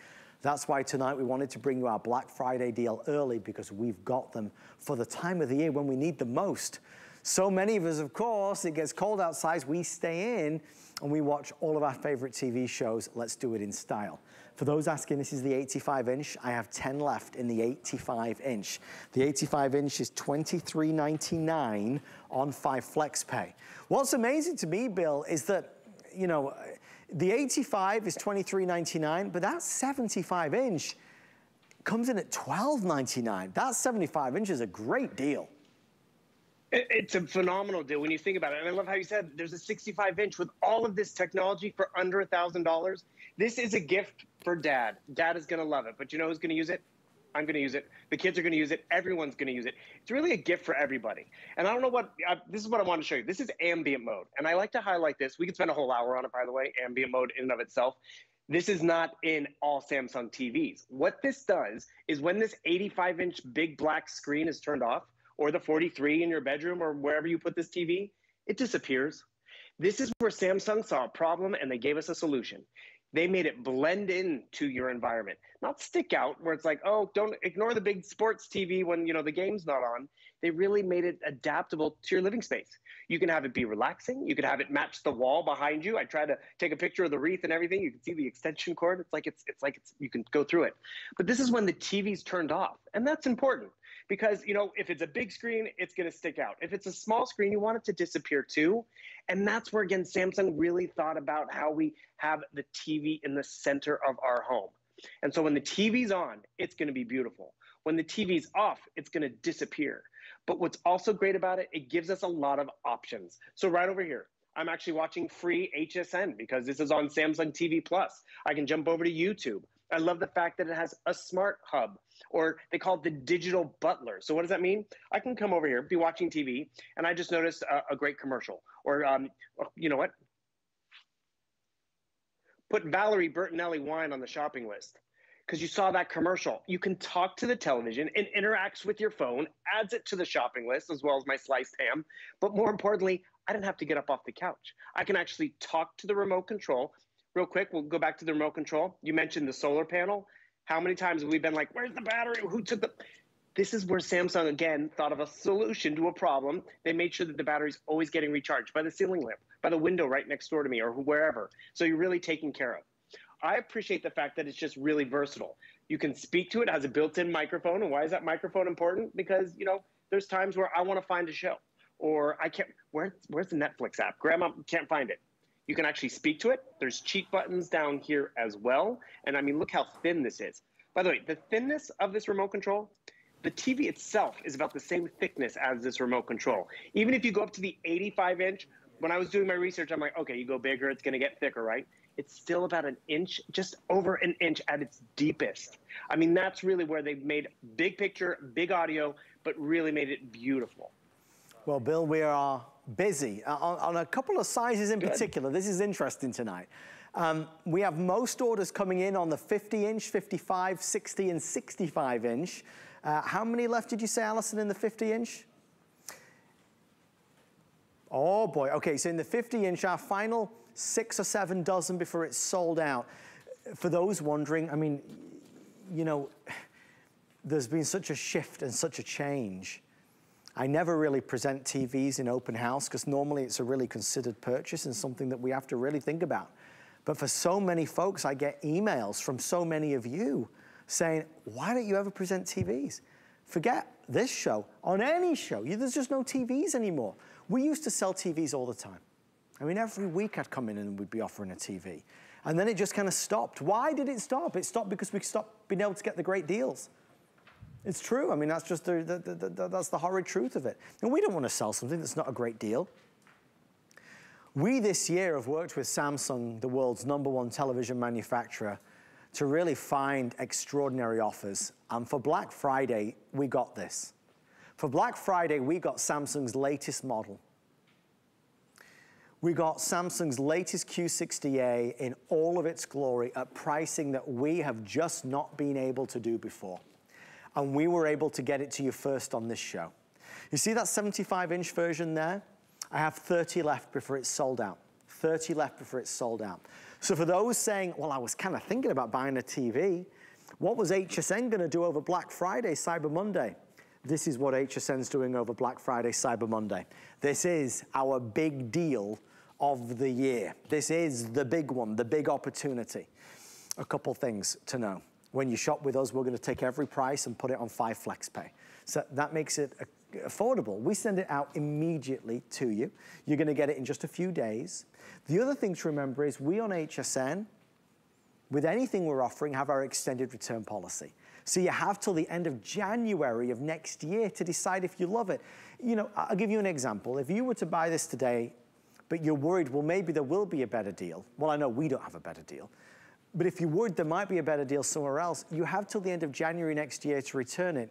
That's why tonight we wanted to bring you our Black Friday deal early, because we've got them for the time of the year when we need them most. So many of us, of course, it gets cold outside, we stay in and we watch all of our favorite T V shows. Let's do it in style. For those asking, this is the eighty-five inch. I have ten left in the eighty-five inch. The eighty-five inch is twenty-three ninety-nine on five Flex Pay. What's amazing to me, Bill, is that, you know, the eighty-five is twenty-three ninety-nine, but that seventy-five inch comes in at twelve ninety-nine. That seventy-five inch is a great deal. It's a phenomenal deal when you think about it. And I love how you said there's a sixty-five inch with all of this technology for under one thousand dollars. This is a gift for dad. Dad is going to love it. But you know who's going to use it? I'm going to use it. The kids are going to use it. Everyone's going to use it. It's really a gift for everybody. And I don't know what uh, – this is what I want to show you. This is ambient mode. And I like to highlight this. We could spend a whole hour on it, by the way, ambient mode in and of itself. This is not in all Samsung T Vs. What this does is when this eighty-five inch big black screen is turned off, or the forty-three in your bedroom or wherever you put this T V, it disappears. This is where Samsung saw a problem and they gave us a solution. They made it blend into your environment, not stick out where it's like, oh, don't ignore the big sports T V when, you know, the game's not on. They really made it adaptable to your living space. You can have it be relaxing. You can have it match the wall behind you. I try to take a picture of the wreath and everything. You can see the extension cord. It's like it's, it's like it's, you can go through it. But this is when the T V's turned off, and that's important. Because, you know, if it's a big screen, it's going to stick out. If it's a small screen, you want it to disappear too. And that's where, again, Samsung really thought about how we have the T V in the center of our home. And so when the T V's on, it's going to be beautiful. When the T V's off, it's going to disappear. But what's also great about it, it gives us a lot of options. So right over here, I'm actually watching free H S N because this is on Samsung T V Plus. I can jump over to YouTube. I love the fact that it has a smart hub, or they call it the digital butler. So what does that mean? I can come over here, be watching T V, and I just noticed a, a great commercial. Or um, you know what? Put Valerie Bertinelli wine on the shopping list because you saw that commercial. You can talk to the television and interact with your phone, adds it to the shopping list as well as my sliced ham. But more importantly, I didn't have to get up off the couch. I can actually talk to the remote control. Real quick, we'll go back to the remote control. You mentioned the solar panel. How many times have we been like, where's the battery? Who took the... This is where Samsung, again, thought of a solution to a problem. They made sure that the battery's always getting recharged by the ceiling lamp, by the window right next door to me, or wherever. So you're really taken care of. I appreciate the fact that it's just really versatile. You can speak to it. It has a built-in microphone. And why is that microphone important? Because, you know, there's times where I want to find a show. Or I can't... Where, where's the Netflix app? Grandma can't find it. You can actually speak to it. There's cheat buttons down here as well. And I mean, look how thin this is. By the way, the thinness of this remote control, the T V itself is about the same thickness as this remote control. Even if you go up to the eighty-five inch, when I was doing my research, I'm like, okay, you go bigger, it's gonna get thicker, right? It's still about an inch, just over an inch at its deepest. I mean, that's really where they've made big picture, big audio, but really made it beautiful. Well, Bill, we are busy uh, on, on a couple of sizes in Good. particular. This is interesting tonight. Um, we have most orders coming in on the fifty inch, fifty-five, sixty, and sixty-five inch. Uh, how many left did you say, Allison, in the fifty inch? Oh boy, okay, so in the fifty inch, our final six or seven dozen before it's sold out. For those wondering, I mean, you know, there's been such a shift and such a change. I never really present T Vs in open house because normally it's a really considered purchase and something that we have to really think about. But for so many folks, I get emails from so many of you saying, why don't you ever present T Vs? Forget this show, on any show, you, there's just no T Vs anymore. We used to sell T Vs all the time. I mean, every week I'd come in and we'd be offering a T V. And then it just kind of stopped. Why did it stop? It stopped because we stopped being able to get the great deals. It's true. I mean, that's just the, the, the, the, that's the horrid truth of it. And we don't want to sell something that's not a great deal. We this year have worked with Samsung, the world's number one television manufacturer, to really find extraordinary offers. And for Black Friday, we got this. For Black Friday, we got Samsung's latest model. We got Samsung's latest Q sixty A in all of its glory at pricing that we have just not been able to do before. And we were able to get it to you first on this show. You see that seventy-five inch version there? I have thirty left before it's sold out. thirty left before it's sold out. So for those saying, well, I was kind of thinking about buying a T V, what was H S N gonna do over Black Friday, Cyber Monday? This is what H S N's doing over Black Friday, Cyber Monday. This is our big deal of the year. This is the big one, the big opportunity. A couple things to know. When you shop with us, we're going to take every price and put it on five flex pay. So that makes it affordable. We send it out immediately to you. You're going to get it in just a few days. The other thing to remember is we on H S N, with anything we're offering, have our extended return policy. So you have till the end of January of next year to decide if you love it. You know, I'll give you an example. If you were to buy this today, but you're worried, well, maybe there will be a better deal. Well, I know we don't have a better deal. But if you would, there might be a better deal somewhere else. You have till the end of January next year to return it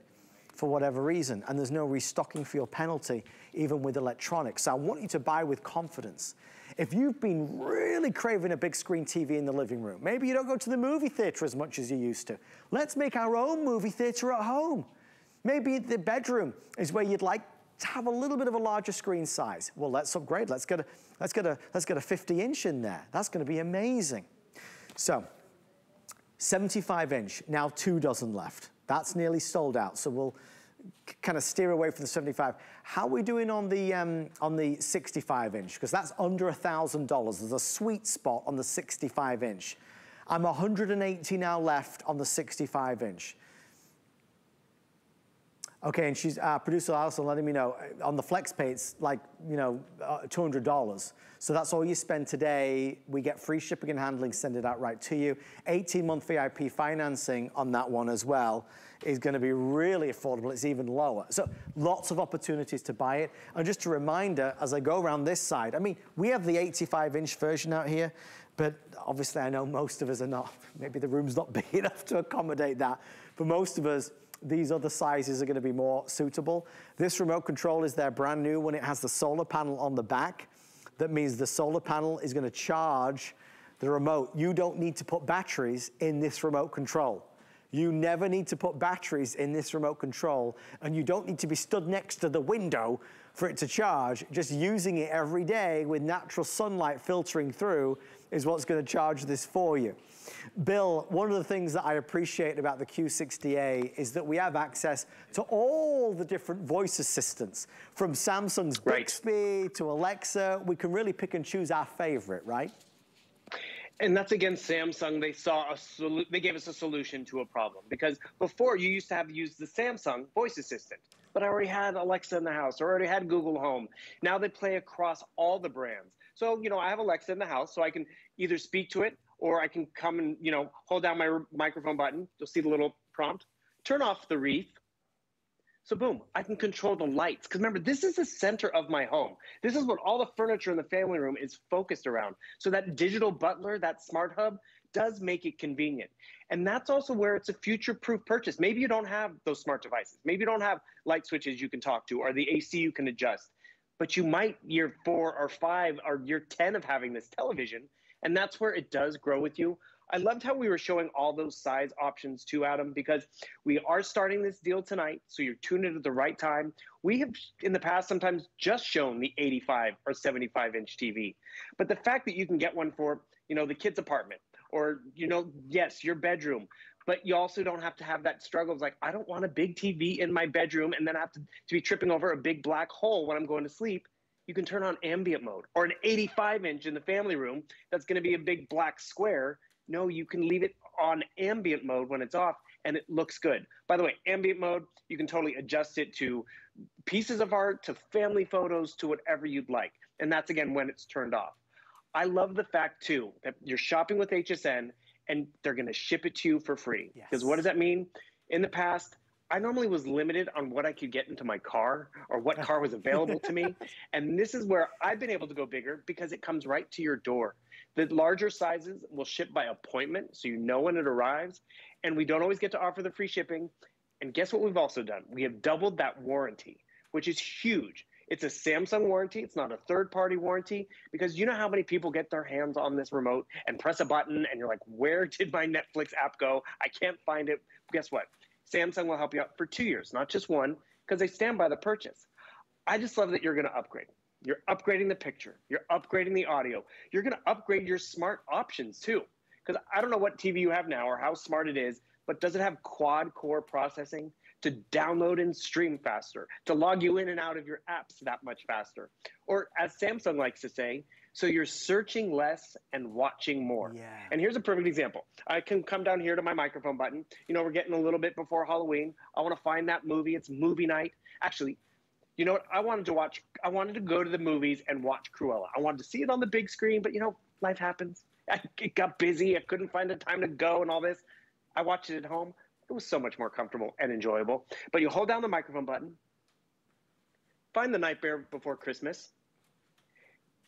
for whatever reason. And there's no restocking fee or penalty, even with electronics. So I want you to buy with confidence. If you've been really craving a big screen T V in the living room, maybe you don't go to the movie theater as much as you used to. Let's make our own movie theater at home. Maybe the bedroom is where you'd like to have a little bit of a larger screen size. Well, let's upgrade. Let's get a, let's get a, let's get a fifty inch in there. That's going to be amazing. So, seventy-five inch, now two dozen left. That's nearly sold out, so we'll kind of steer away from the seventy-five. How are we doing on the um, on the sixty-five inch? Because that's under a thousand dollars. There's a sweet spot on the sixty-five inch. I'm one hundred eighty now left on the sixty-five inch. Okay, and she's, uh, producer Alison letting me know, on the flex pay, it's like, you know, uh, two hundred dollars. So that's all you spend today. We get free shipping and handling, send it out right to you. eighteen month V I P financing on that one as well is gonna be really affordable. It's even lower. So lots of opportunities to buy it. And just a reminder, as I go around this side, I mean, we have the eighty-five inch version out here, but obviously I know most of us are not, maybe the room's not big enough to accommodate that. For most of us, these other sizes are going to be more suitable. This remote control is their brand new one. It has the solar panel on the back. That means the solar panel is going to charge the remote. You don't need to put batteries in this remote control. You never need to put batteries in this remote control, and you don't need to be stood next to the window for it to charge. Just using it every day with natural sunlight filtering through is what's going to charge this for you. Bill, one of the things that I appreciate about the Q sixty A is that we have access to all the different voice assistants, from Samsung's Bixby right. to Alexa. We can really pick and choose our favorite, right? And that's against Samsung. They saw a solu they gave us a solution to a problem, because before you used to have used the Samsung voice assistant, but I already had Alexa in the house, or I already had Google Home. Now they play across all the brands. So, you know, I have Alexa in the house, so I can either speak to it, or I can come and, you know, hold down my microphone button. You'll see the little prompt. Turn off the wreath. So boom, I can control the lights. Because remember, this is the center of my home. This is what all the furniture in the family room is focused around. So that digital butler, that smart hub, does make it convenient. And that's also where it's a future-proof purchase. Maybe you don't have those smart devices. Maybe you don't have light switches you can talk to, or the A C you can adjust. But you might year four or five or year ten of having this television, and that's where it does grow with you. I loved how we were showing all those size options too, Adam, because we are starting this deal tonight, so you're tuned in at the right time. We have, in the past, sometimes just shown the eighty-five or seventy-five inch T V. But the fact that you can get one for, you know, the kids' apartment, or, you know, yes, your bedroom, But you also don't have to have that struggle. It's like, I don't want a big T V in my bedroom and then I have to, to be tripping over a big black hole when I'm going to sleep. You can turn on ambient mode or an eighty-five inch in the family room that's going to be a big black square. No, you can leave it on ambient mode when it's off and it looks good. By the way, ambient mode, you can totally adjust it to pieces of art, to family photos, to whatever you'd like. And that's, again, when it's turned off. I love the fact, too, that you're shopping with H S N and they're going to ship it to you for free. Because yes. What does that mean? In the past, I normally was limited on what I could get into my car or what car was available to me. And this is where I've been able to go bigger because it comes right to your door. The larger sizes will ship by appointment, so you know when it arrives. And we don't always get to offer the free shipping. And guess what we've also done? We have doubled that warranty, which is huge. It's a Samsung warranty. It's not a third-party warranty because you know how many people get their hands on this remote and press a button and you're like, where did my Netflix app go? I can't find it. Guess what? Samsung will help you out for two years, not just one, because they stand by the purchase. I just love that you're going to upgrade. You're upgrading the picture. You're upgrading the audio. You're going to upgrade your smart options too, because I don't know what T V you have now or how smart it is, but does it have quad-core processing to download and stream faster, to log you in and out of your apps that much faster? Or as Samsung likes to say, so you're searching less and watching more. Yeah. And here's a perfect example. I can come down here to my microphone button. You know, we're getting a little bit before Halloween. I want to find that movie. It's movie night. Actually, you know what? I wanted to watch, I wanted to go to the movies and watch Cruella. I wanted to see it on the big screen, but you know, life happens. I, it got busy. I couldn't find the time to go and all this. I watched it at home. It was so much more comfortable and enjoyable. But you hold down the microphone button, find The Nightmare Before Christmas.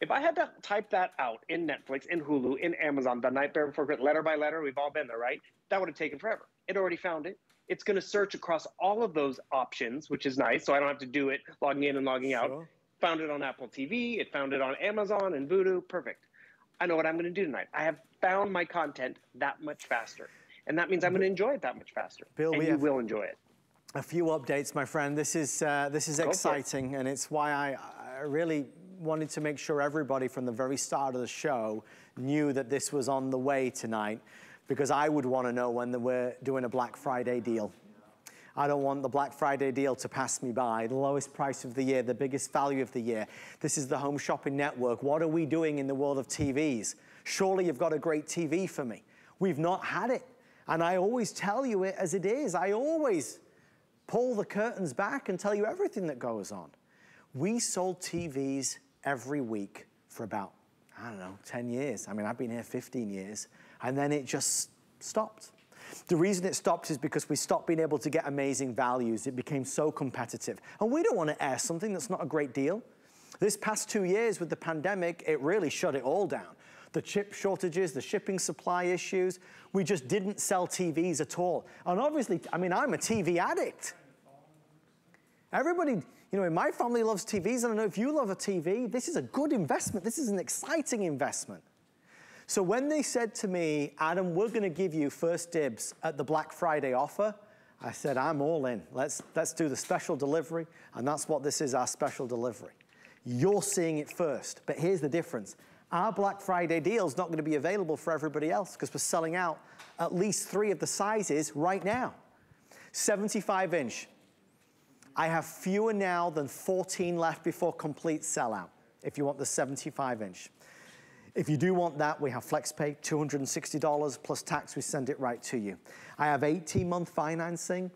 If I had to type that out in Netflix, in Hulu, in Amazon, The Nightmare Before Christmas, letter by letter, we've all been there, right? That would have taken forever. It already found it. It's going to search across all of those options, which is nice, so I don't have to do it logging in and logging out. Sure. Found it on Apple T V. It found it on Amazon and Vudu. Perfect. I know what I'm going to do tonight. I have found my content that much faster. And that means I'm going to enjoy it that much faster. Bill, and we you will enjoy it. A few updates, my friend. This is uh, this is Go exciting, it. and it's why I, I really wanted to make sure everybody from the very start of the show knew that this was on the way tonight, because I would want to know when we're doing a Black Friday deal. I don't want the Black Friday deal to pass me by. The lowest price of the year, the biggest value of the year. This is the Home Shopping Network. What are we doing in the world of T Vs? Surely you've got a great T V for me. We've not had it. And I always tell you it as it is. I always pull the curtains back and tell you everything that goes on. We sold T Vs every week for about, I don't know, ten years. I mean, I've been here fifteen years. And then it just stopped. The reason it stopped is because we stopped being able to get amazing values. It became so competitive. And we don't want to air something that's not a great deal. This past two years with the pandemic, it really shut it all down. The chip shortages, the shipping supply issues. We just didn't sell T Vs at all. And obviously, I mean, I'm a T V addict. Everybody, you know, in my family loves T Vs. I don't know if you love a T V. This is a good investment. This is an exciting investment. So when they said to me, Adam, we're going to give you first dibs at the Black Friday offer, I said, I'm all in. Let's, let's do the special delivery. And that's what this is, our special delivery. You're seeing it first. But here's the difference. Our Black Friday deal is not going to be available for everybody else because we're selling out at least three of the sizes right now. seventy-five inch. I have fewer now than fourteen left before complete sellout if you want the seventy-five inch. If you do want that, we have FlexPay, two hundred sixty dollars plus tax. We send it right to you. I have eighteen month financing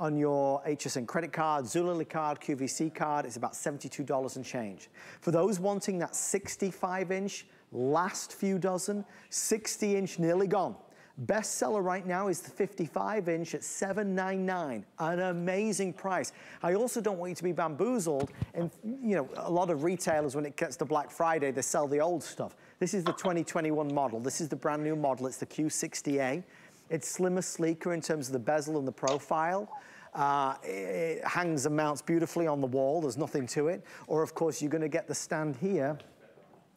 on your H S N credit card, Zulily card, Q V C card. It's about seventy-two dollars and change. For those wanting that sixty-five inch, last few dozen, sixty inch nearly gone. Best seller right now is the fifty-five inch at seven ninety-nine, an amazing price. I also don't want you to be bamboozled. And you know, a lot of retailers, when it gets to Black Friday, they sell the old stuff. This is the twenty twenty-one model. This is the brand new model. It's the Q sixty A. It's slimmer, sleeker in terms of the bezel and the profile. Uh, it hangs and mounts beautifully on the wall. There's nothing to it. Or, of course, you're going to get the stand here,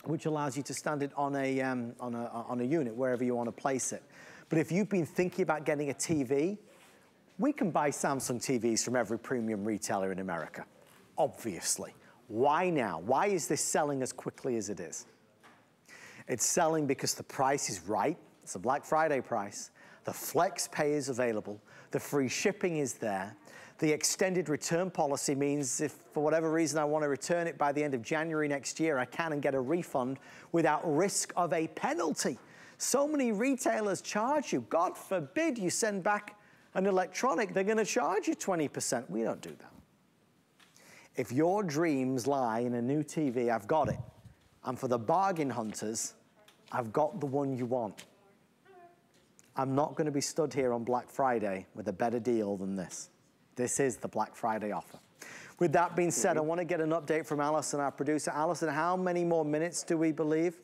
which allows you to stand it on a, um, on a, on a unit, wherever you want to place it. But if you've been thinking about getting a T V, we can buy Samsung T Vs from every premium retailer in America, obviously. Why now? Why is this selling as quickly as it is? It's selling because the price is right. It's a Black Friday price. The flex pay is available. The free shipping is there. The extended return policy means if for whatever reason I want to return it by the end of January next year, I can and get a refund without risk of a penalty. So many retailers charge you. God forbid you send back an electronic, they're going to charge you twenty percent. We don't do that. If your dreams lie in a new T V, I've got it. And for the bargain hunters, I've got the one you want. I'm not going to be stood here on Black Friday with a better deal than this. This is the Black Friday offer. With that being said, I want to get an update from Alison, our producer. Alison, how many more minutes do we believe?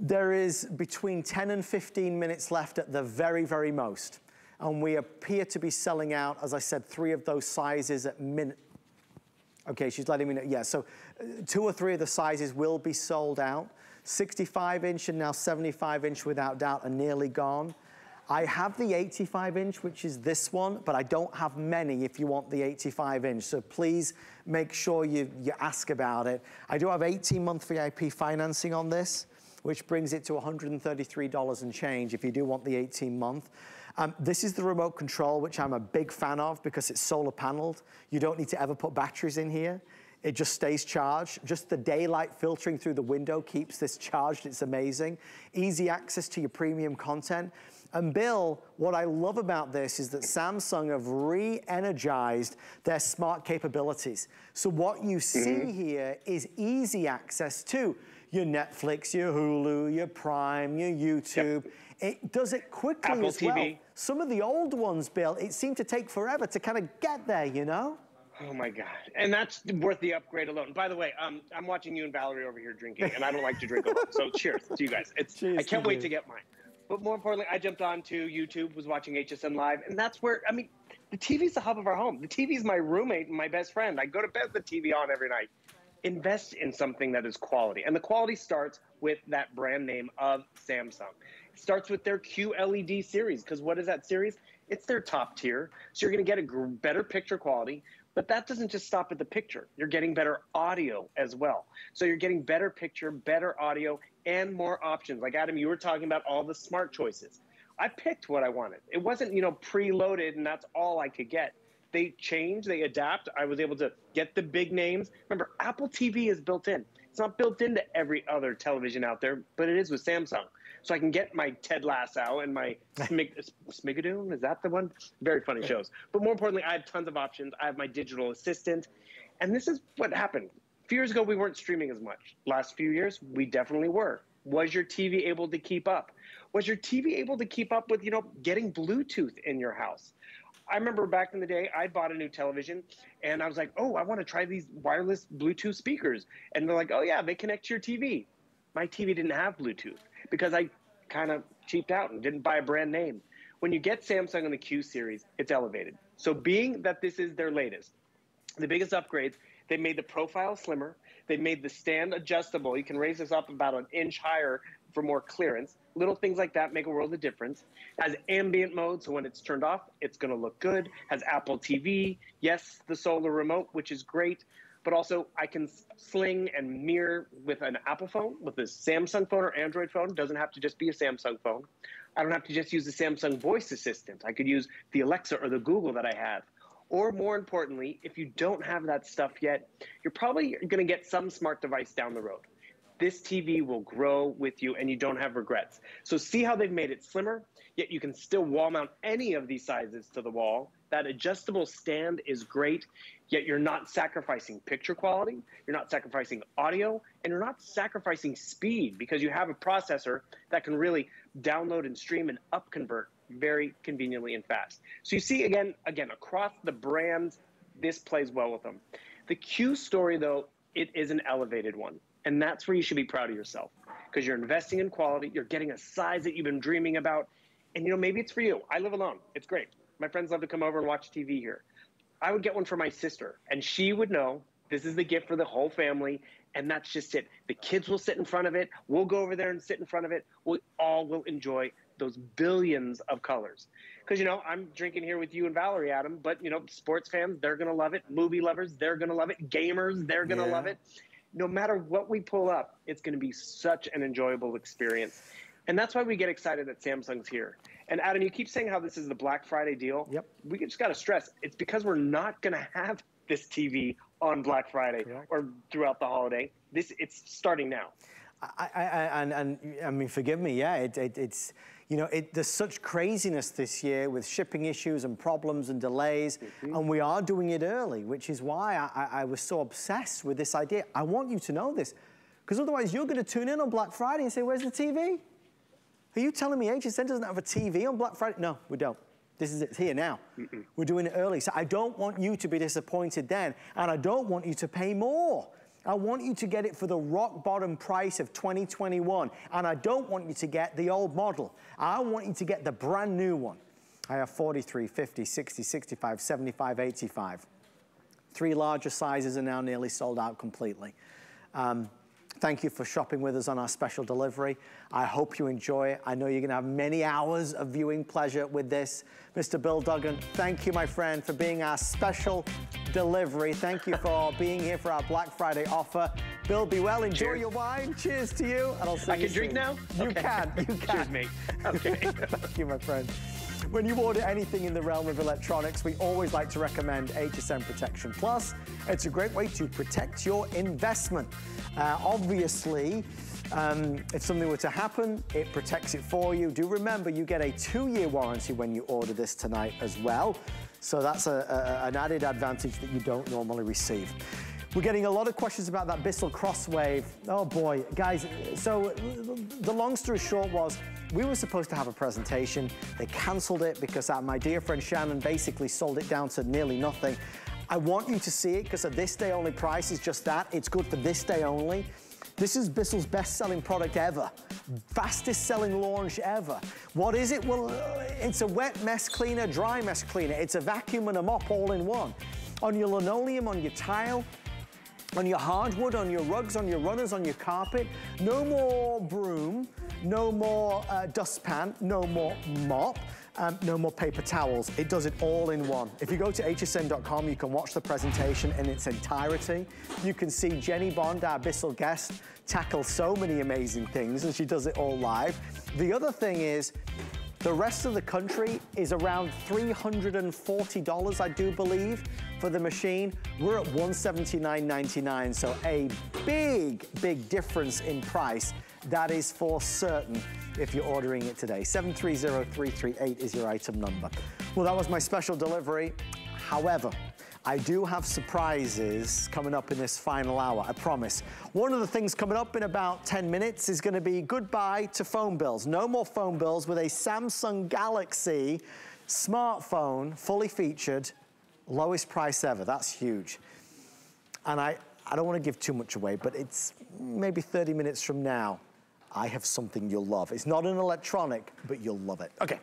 There is between ten and fifteen minutes left at the very, very most. And we appear to be selling out, as I said, three of those sizes at minute. Okay, she's letting me know. Yeah, so two or three of the sizes will be sold out. sixty-five inch and now seventy-five inch without doubt are nearly gone. I have the eighty-five inch, which is this one, but I don't have many if you want the eighty-five inch. So please make sure you, you ask about it. I do have eighteen month V I P financing on this, which brings it to one hundred thirty-three dollars and change if you do want the eighteen month. Um, this is the remote control, which I'm a big fan of because it's solar paneled. You don't need to ever put batteries in here. It just stays charged. Just the daylight filtering through the window keeps this charged. It's amazing. Easy access to your premium content. And Bill, what I love about this is that Samsung have re-energized their smart capabilities. So what you see here is easy access to your Netflix, your Hulu, your Prime, your YouTube. Yep. It does it quickly Apple as T V. Well. Some of the old ones, Bill, it seemed to take forever to kind of get there, you know? Oh my God. And that's worth the upgrade alone. By the way, um, I'm watching you and Valerie over here drinking, and I don't like to drink alone. So cheers to you guys. It's, cheers I can't to wait you. to get mine. But more importantly, I jumped on to YouTube, was watching H S N Live, and that's where, I mean, the T V's the hub of our home. The T V's my roommate and my best friend. I go to bed with the T V on every night. Invest in something that is quality. And the quality starts with that brand name of Samsung. It starts with their Q L E D series, because what is that series? It's their top tier. So you're going to get a better picture quality, but that doesn't just stop at the picture. You're getting better audio as well. So you're getting better picture, better audio, and more options. Like, Adam, you were talking about all the smart choices. I picked what I wanted. It wasn't, you know, preloaded and that's all I could get. They change, they adapt. I was able to get the big names. Remember, Apple T V is built in. It's not built into every other television out there, but it is with Samsung. So I can get my Ted Lasso and my Smig Smigadoon, is that the one? Very funny shows. But more importantly, I have tons of options. I have my digital assistant. And this is what happened. A few years ago, we weren't streaming as much. Last few years, we definitely were. Was your T V able to keep up? Was your T V able to keep up with, you know, getting Bluetooth in your house? I remember back in the day, I bought a new television, and I was like, oh, I want to try these wireless Bluetooth speakers. And they're like, oh, yeah, they connect to your T V. My T V didn't have Bluetooth because I kind of cheaped out and didn't buy a brand name. When you get Samsung in the Q series, it's elevated. So being that this is their latest, the biggest upgrades, they made the profile slimmer. They made the stand adjustable. You can raise this up about an inch higher for more clearance. Little things like that make a world of difference. Has ambient mode, so when it's turned off, it's going to look good. Has Apple T V. Yes, the solar remote, which is great. But also, I can sling and mirror with an Apple phone, with a Samsung phone or Android phone. It doesn't have to just be a Samsung phone. I don't have to just use the Samsung voice assistant. I could use the Alexa or the Google that I have. Or more importantly, if you don't have that stuff yet, you're probably going to get some smart device down the road. This T V will grow with you and you don't have regrets. So see how they've made it slimmer, yet you can still wall mount any of these sizes to the wall. That adjustable stand is great, yet you're not sacrificing picture quality, you're not sacrificing audio, and you're not sacrificing speed because you have a processor that can really download and stream and upconvert very conveniently and fast. So you see, again, again, across the brands, this plays well with them. The Q story, though, it is an elevated one. And that's where you should be proud of yourself because you're investing in quality. You're getting a size that you've been dreaming about. And, you know, maybe it's for you. I live alone. It's great. My friends love to come over and watch T V here. I would get one for my sister, and she would know this is the gift for the whole family, and that's just it. The kids will sit in front of it. We'll go over there and sit in front of it. We all will enjoy those billions of colors. Because, you know, I'm drinking here with you and Valerie, Adam, but, you know, sports fans, they're going to love it. Movie lovers, they're going to love it. Gamers, they're going to yeah. love it. No matter what we pull up, it's going to be such an enjoyable experience. And that's why we get excited that Samsung's here. And Adam, you keep saying how this is the Black Friday deal. Yep. We just got to stress, it's because we're not going to have this T V on Black Friday Correct. Or throughout the holiday. This It's starting now. I, I, I, and, and I mean, forgive me, yeah, it, it, it's, you know, it, there's such craziness this year with shipping issues and problems and delays, mm-hmm. and we are doing it early, which is why I, I was so obsessed with this idea. I want you to know this, because otherwise you're going to tune in on Black Friday and say, where's the T V? Are you telling me H S N doesn't have a T V on Black Friday? No, we don't. This is it, here now. Mm-mm. We're doing it early. So I don't want you to be disappointed then, and I don't want you to pay more. I want you to get it for the rock bottom price of twenty twenty-one. And I don't want you to get the old model. I want you to get the brand new one. I have forty-three, fifty, sixty, sixty-five, seventy-five, eighty-five. Three larger sizes are now nearly sold out completely. Um, thank you for shopping with us on our special delivery. I hope you enjoy it. I know you're gonna have many hours of viewing pleasure with this. Mister Bill Duggan, thank you, my friend, for being our special delivery. Thank you for being here for our Black Friday offer. Bill, be well, enjoy Cheers. Your wine. Cheers to you, and I'll see I you I can soon. Drink now? You okay. can, you can. Cheers, mate. Okay. Thank you, my friend. When you order anything in the realm of electronics, we always like to recommend H S N Protection Plus. It's a great way to protect your investment. Uh, obviously, um, if something were to happen, it protects it for you. Do remember, you get a two-year warranty when you order this tonight as well. So that's a, a, an added advantage that you don't normally receive. We're getting a lot of questions about that Bissell Crosswave. Oh boy, guys, so the long story short was, we were supposed to have a presentation. They canceled it because uh, my dear friend Shannon basically sold it down to nearly nothing. I want you to see it because at this day only price is just that. It's good for this day only. This is Bissell's best-selling product ever. Fastest-selling launch ever. What is it? Well, it's a wet mess cleaner, dry mess cleaner. It's a vacuum and a mop all in one. On your linoleum, on your tile, on your hardwood, on your rugs, on your runners, on your carpet. No more broom, no more uh, dustpan, no more mop, um, no more paper towels. It does it all in one. If you go to H S N dot com, you can watch the presentation in its entirety. You can see Jenny Bond, our Bissell guest, tackle so many amazing things, and she does it all live. The other thing is, the rest of the country is around three hundred forty dollars, I do believe, for the machine. We're at one seventy-nine ninety-nine, so a big, big difference in price. That is for certain if you're ordering it today. seven three zero three three eight is your item number. Well, that was my special delivery. However, I do have surprises coming up in this final hour, I promise. One of the things coming up in about ten minutes is gonna be goodbye to phone bills. No more phone bills with a Samsung Galaxy smartphone, fully featured, lowest price ever. That's huge. And I, I don't wanna give too much away, but it's maybe thirty minutes from now, I have something you'll love. It's not an electronic, but you'll love it. Okay,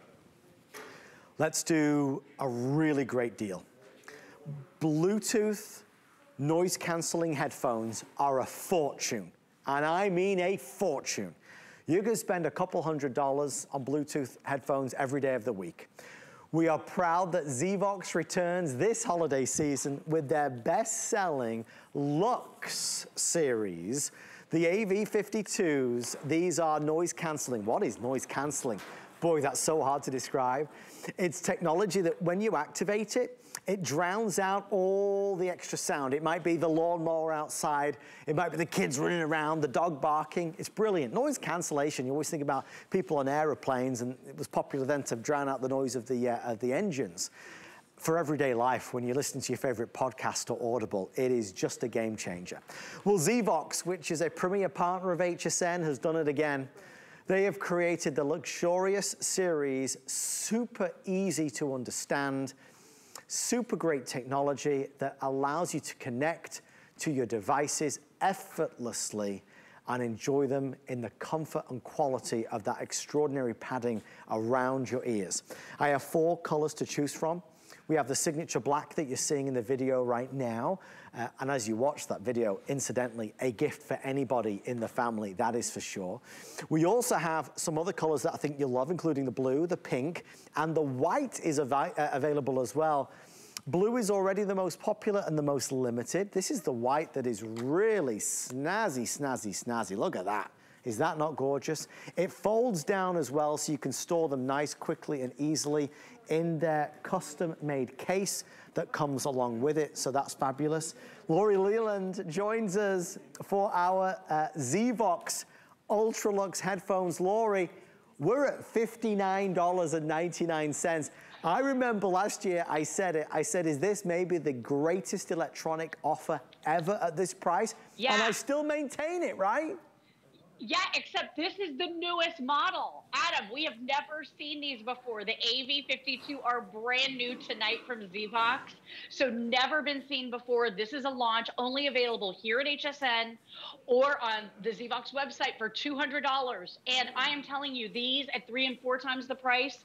let's do a really great deal. Bluetooth noise-canceling headphones are a fortune, and I mean a fortune. You can spend a couple hundred dollars on Bluetooth headphones every day of the week. We are proud that Zvox returns this holiday season with their best-selling Luxe series, the A V fifty-twos. These are noise-canceling. What is noise-canceling? Boy, that's so hard to describe. It's technology that when you activate it, it drowns out all the extra sound. It might be the lawnmower outside. It might be the kids running around, the dog barking. It's brilliant. Noise cancellation, you always think about people on aeroplanes, and it was popular then to drown out the noise of the, uh, of the engines. For everyday life, when you listen to your favorite podcast or Audible, it is just a game changer. Well, Zvox, which is a premier partner of H S N, has done it again. They have created the luxurious series, super easy to understand, super great technology that allows you to connect to your devices effortlessly and enjoy them in the comfort and quality of that extraordinary padding around your ears. I have four colors to choose from. We have the signature black that you're seeing in the video right now. Uh, and as you watch that video, incidentally, a gift for anybody in the family, that is for sure. We also have some other colors that I think you'll love, including the blue, the pink, and the white is av uh, available as well. Blue is already the most popular and the most limited. This is the white that is really snazzy, snazzy, snazzy. Look at that. Is that not gorgeous? It folds down as well, so you can store them nice, quickly and easily in their custom-made case that comes along with it, so that's fabulous. Laurie Leland joins us for our uh, Zvox Ultralux headphones. Laurie, we're at fifty-nine ninety-nine. I remember last year I said it, I said, is this maybe the greatest electronic offer ever at this price? Yeah. And I still maintain it, right? Yeah, except this is the newest model. Adam, we have never seen these before. The A V fifty-two are brand new tonight from Zvox. So never been seen before. This is a launch only available here at H S N or on the Zvox website for two hundred dollars. And I am telling you, these at three and four times the price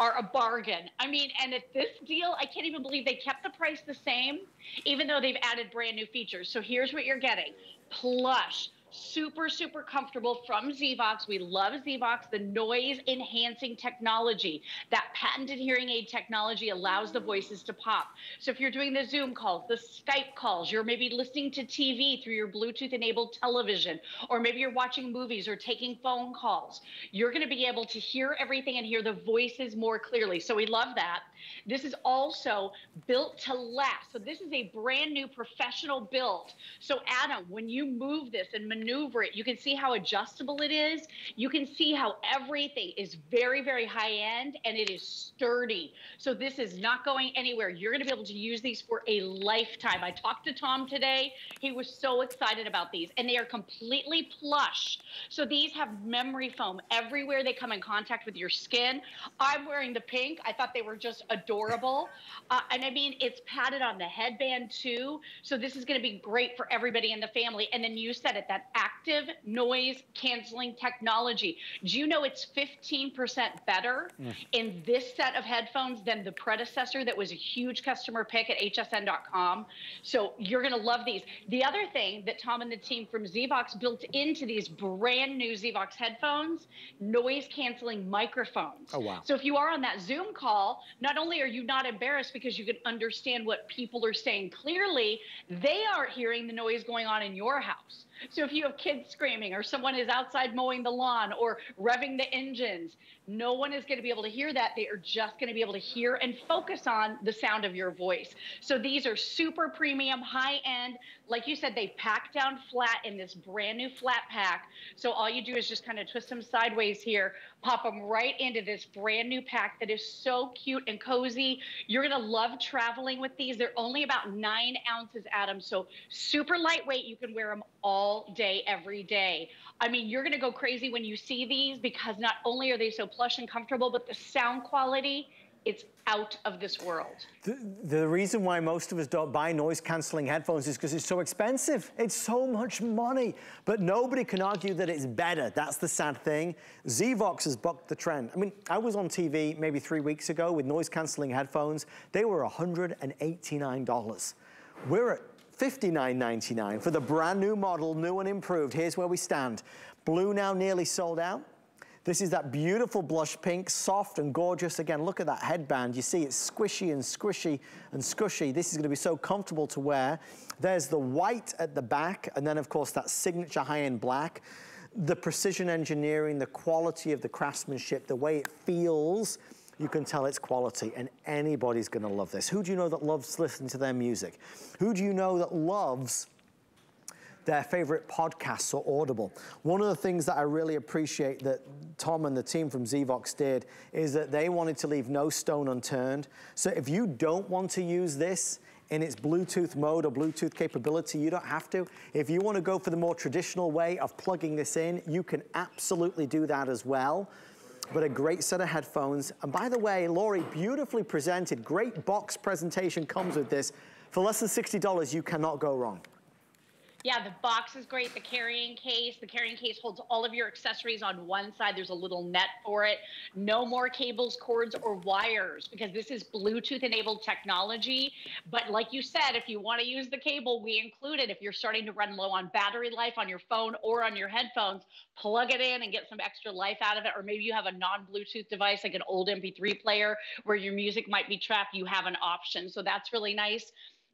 are a bargain. I mean, and at this deal, I can't even believe they kept the price the same, even though they've added brand new features. So here's what you're getting. Plush. Super, super comfortable from Zvox. We love Zvox. The noise enhancing technology, that patented hearing aid technology, allows the voices to pop. So if you're doing the Zoom calls, the Skype calls, you're maybe listening to T V through your Bluetooth enabled television, or maybe you're watching movies or taking phone calls, you're going to be able to hear everything and hear the voices more clearly. So we love that. This is also built to last. So this is a brand new professional build. So Adam, when you move this and maneuver maneuver it, you can see how adjustable it is. You can see how everything is very, very high end, and it is sturdy. So this is not going anywhere. You're going to be able to use these for a lifetime. I talked to Tom today. He was so excited about these, and they are completely plush. So these have memory foam everywhere they come in contact with your skin. I'm wearing the pink. I thought they were just adorable. Uh, and I mean, it's padded on the headband too. So this is going to be great for everybody in the family. And then you said it, that active noise canceling technology. Do you know it's fifteen percent better mm. in this set of headphones than the predecessor that was a huge customer pick at H S N dot com? So you're going to love these. The other thing that Tom and the team from Zvox built into these brand new Zvox headphones, noise canceling microphones. Oh, wow. So if you are on that Zoom call, not only are you not embarrassed because you can understand what people are saying clearly, they aren't hearing the noise going on in your house. So if you have kids screaming, or someone is outside mowing the lawn or revving the engines, no one is going to be able to hear that. They are just going to be able to hear and focus on the sound of your voice. So these are super premium, high-end. Like you said, they pack down flat in this brand new flat pack. So all you do is just kind of twist them sideways here, pop them right into this brand new pack that is so cute and cozy. You're going to love traveling with these. They're only about nine ounces, Adam. So super lightweight. You can wear them all all day, every day. I mean, you're going to go crazy when you see these, because not only are they so plush and comfortable, but the sound quality, it's out of this world. The, the reason why most of us don't buy noise-canceling headphones is because it's so expensive. It's so much money. But nobody can argue that it's better. That's the sad thing. Zvox has bucked the trend. I mean, I was on T V maybe three weeks ago with noise-canceling headphones. They were one hundred eighty-nine dollars. We're at fifty-nine ninety-nine for the brand new model, new and improved. Here's where we stand. Blue now nearly sold out. This is that beautiful blush pink, soft and gorgeous. Again, look at that headband. You see it's squishy and squishy and squishy. This is going to be so comfortable to wear. There's the white at the back, and then of course that signature high-end black. The precision engineering, the quality of the craftsmanship, the way it feels, you can tell it's quality, and anybody's going to love this. Who do you know that loves listening to their music? Who do you know that loves their favorite podcasts or Audible? One of the things that I really appreciate that Tom and the team from Zvox did is that they wanted to leave no stone unturned. So if you don't want to use this in its Bluetooth mode or Bluetooth capability, you don't have to. If you want to go for the more traditional way of plugging this in, you can absolutely do that as well. But a great set of headphones. And by the way, Laurie, beautifully presented. Great box presentation comes with this. For less than sixty dollars, you cannot go wrong. Yeah, the box is great. The carrying case. The carrying case holds all of your accessories on one side. There's a little net for it. No more cables, cords, or wires, because this is Bluetooth-enabled technology. But like you said, if you want to use the cable, we include it. If you're starting to run low on battery life on your phone or on your headphones, plug it in and get some extra life out of it. Or maybe you have a non-Bluetooth device, like an old M P three player, where your music might be trapped. You have an option. So that's really nice.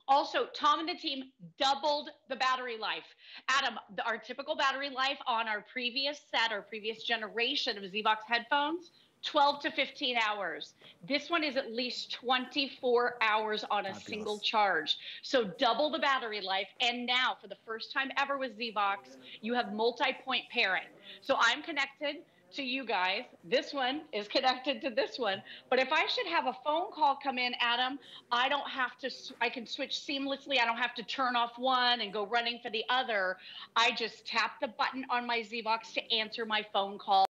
Also, Tom and the team doubled the battery life. Adam, our typical battery life on our previous set, our previous generation of Zvox headphones, twelve to fifteen hours. This one is at least twenty-four hours on a Fabulous. single charge. So double the battery life. And now, for the first time ever with Zvox, you have multi-point pairing. So I'm connected to you guys. This one is connected to this one. But if I should have a phone call come in, Adam, I don't have to, I can switch seamlessly. I don't have to turn off one and go running for the other. I just tap the button on my Zvox to answer my phone call.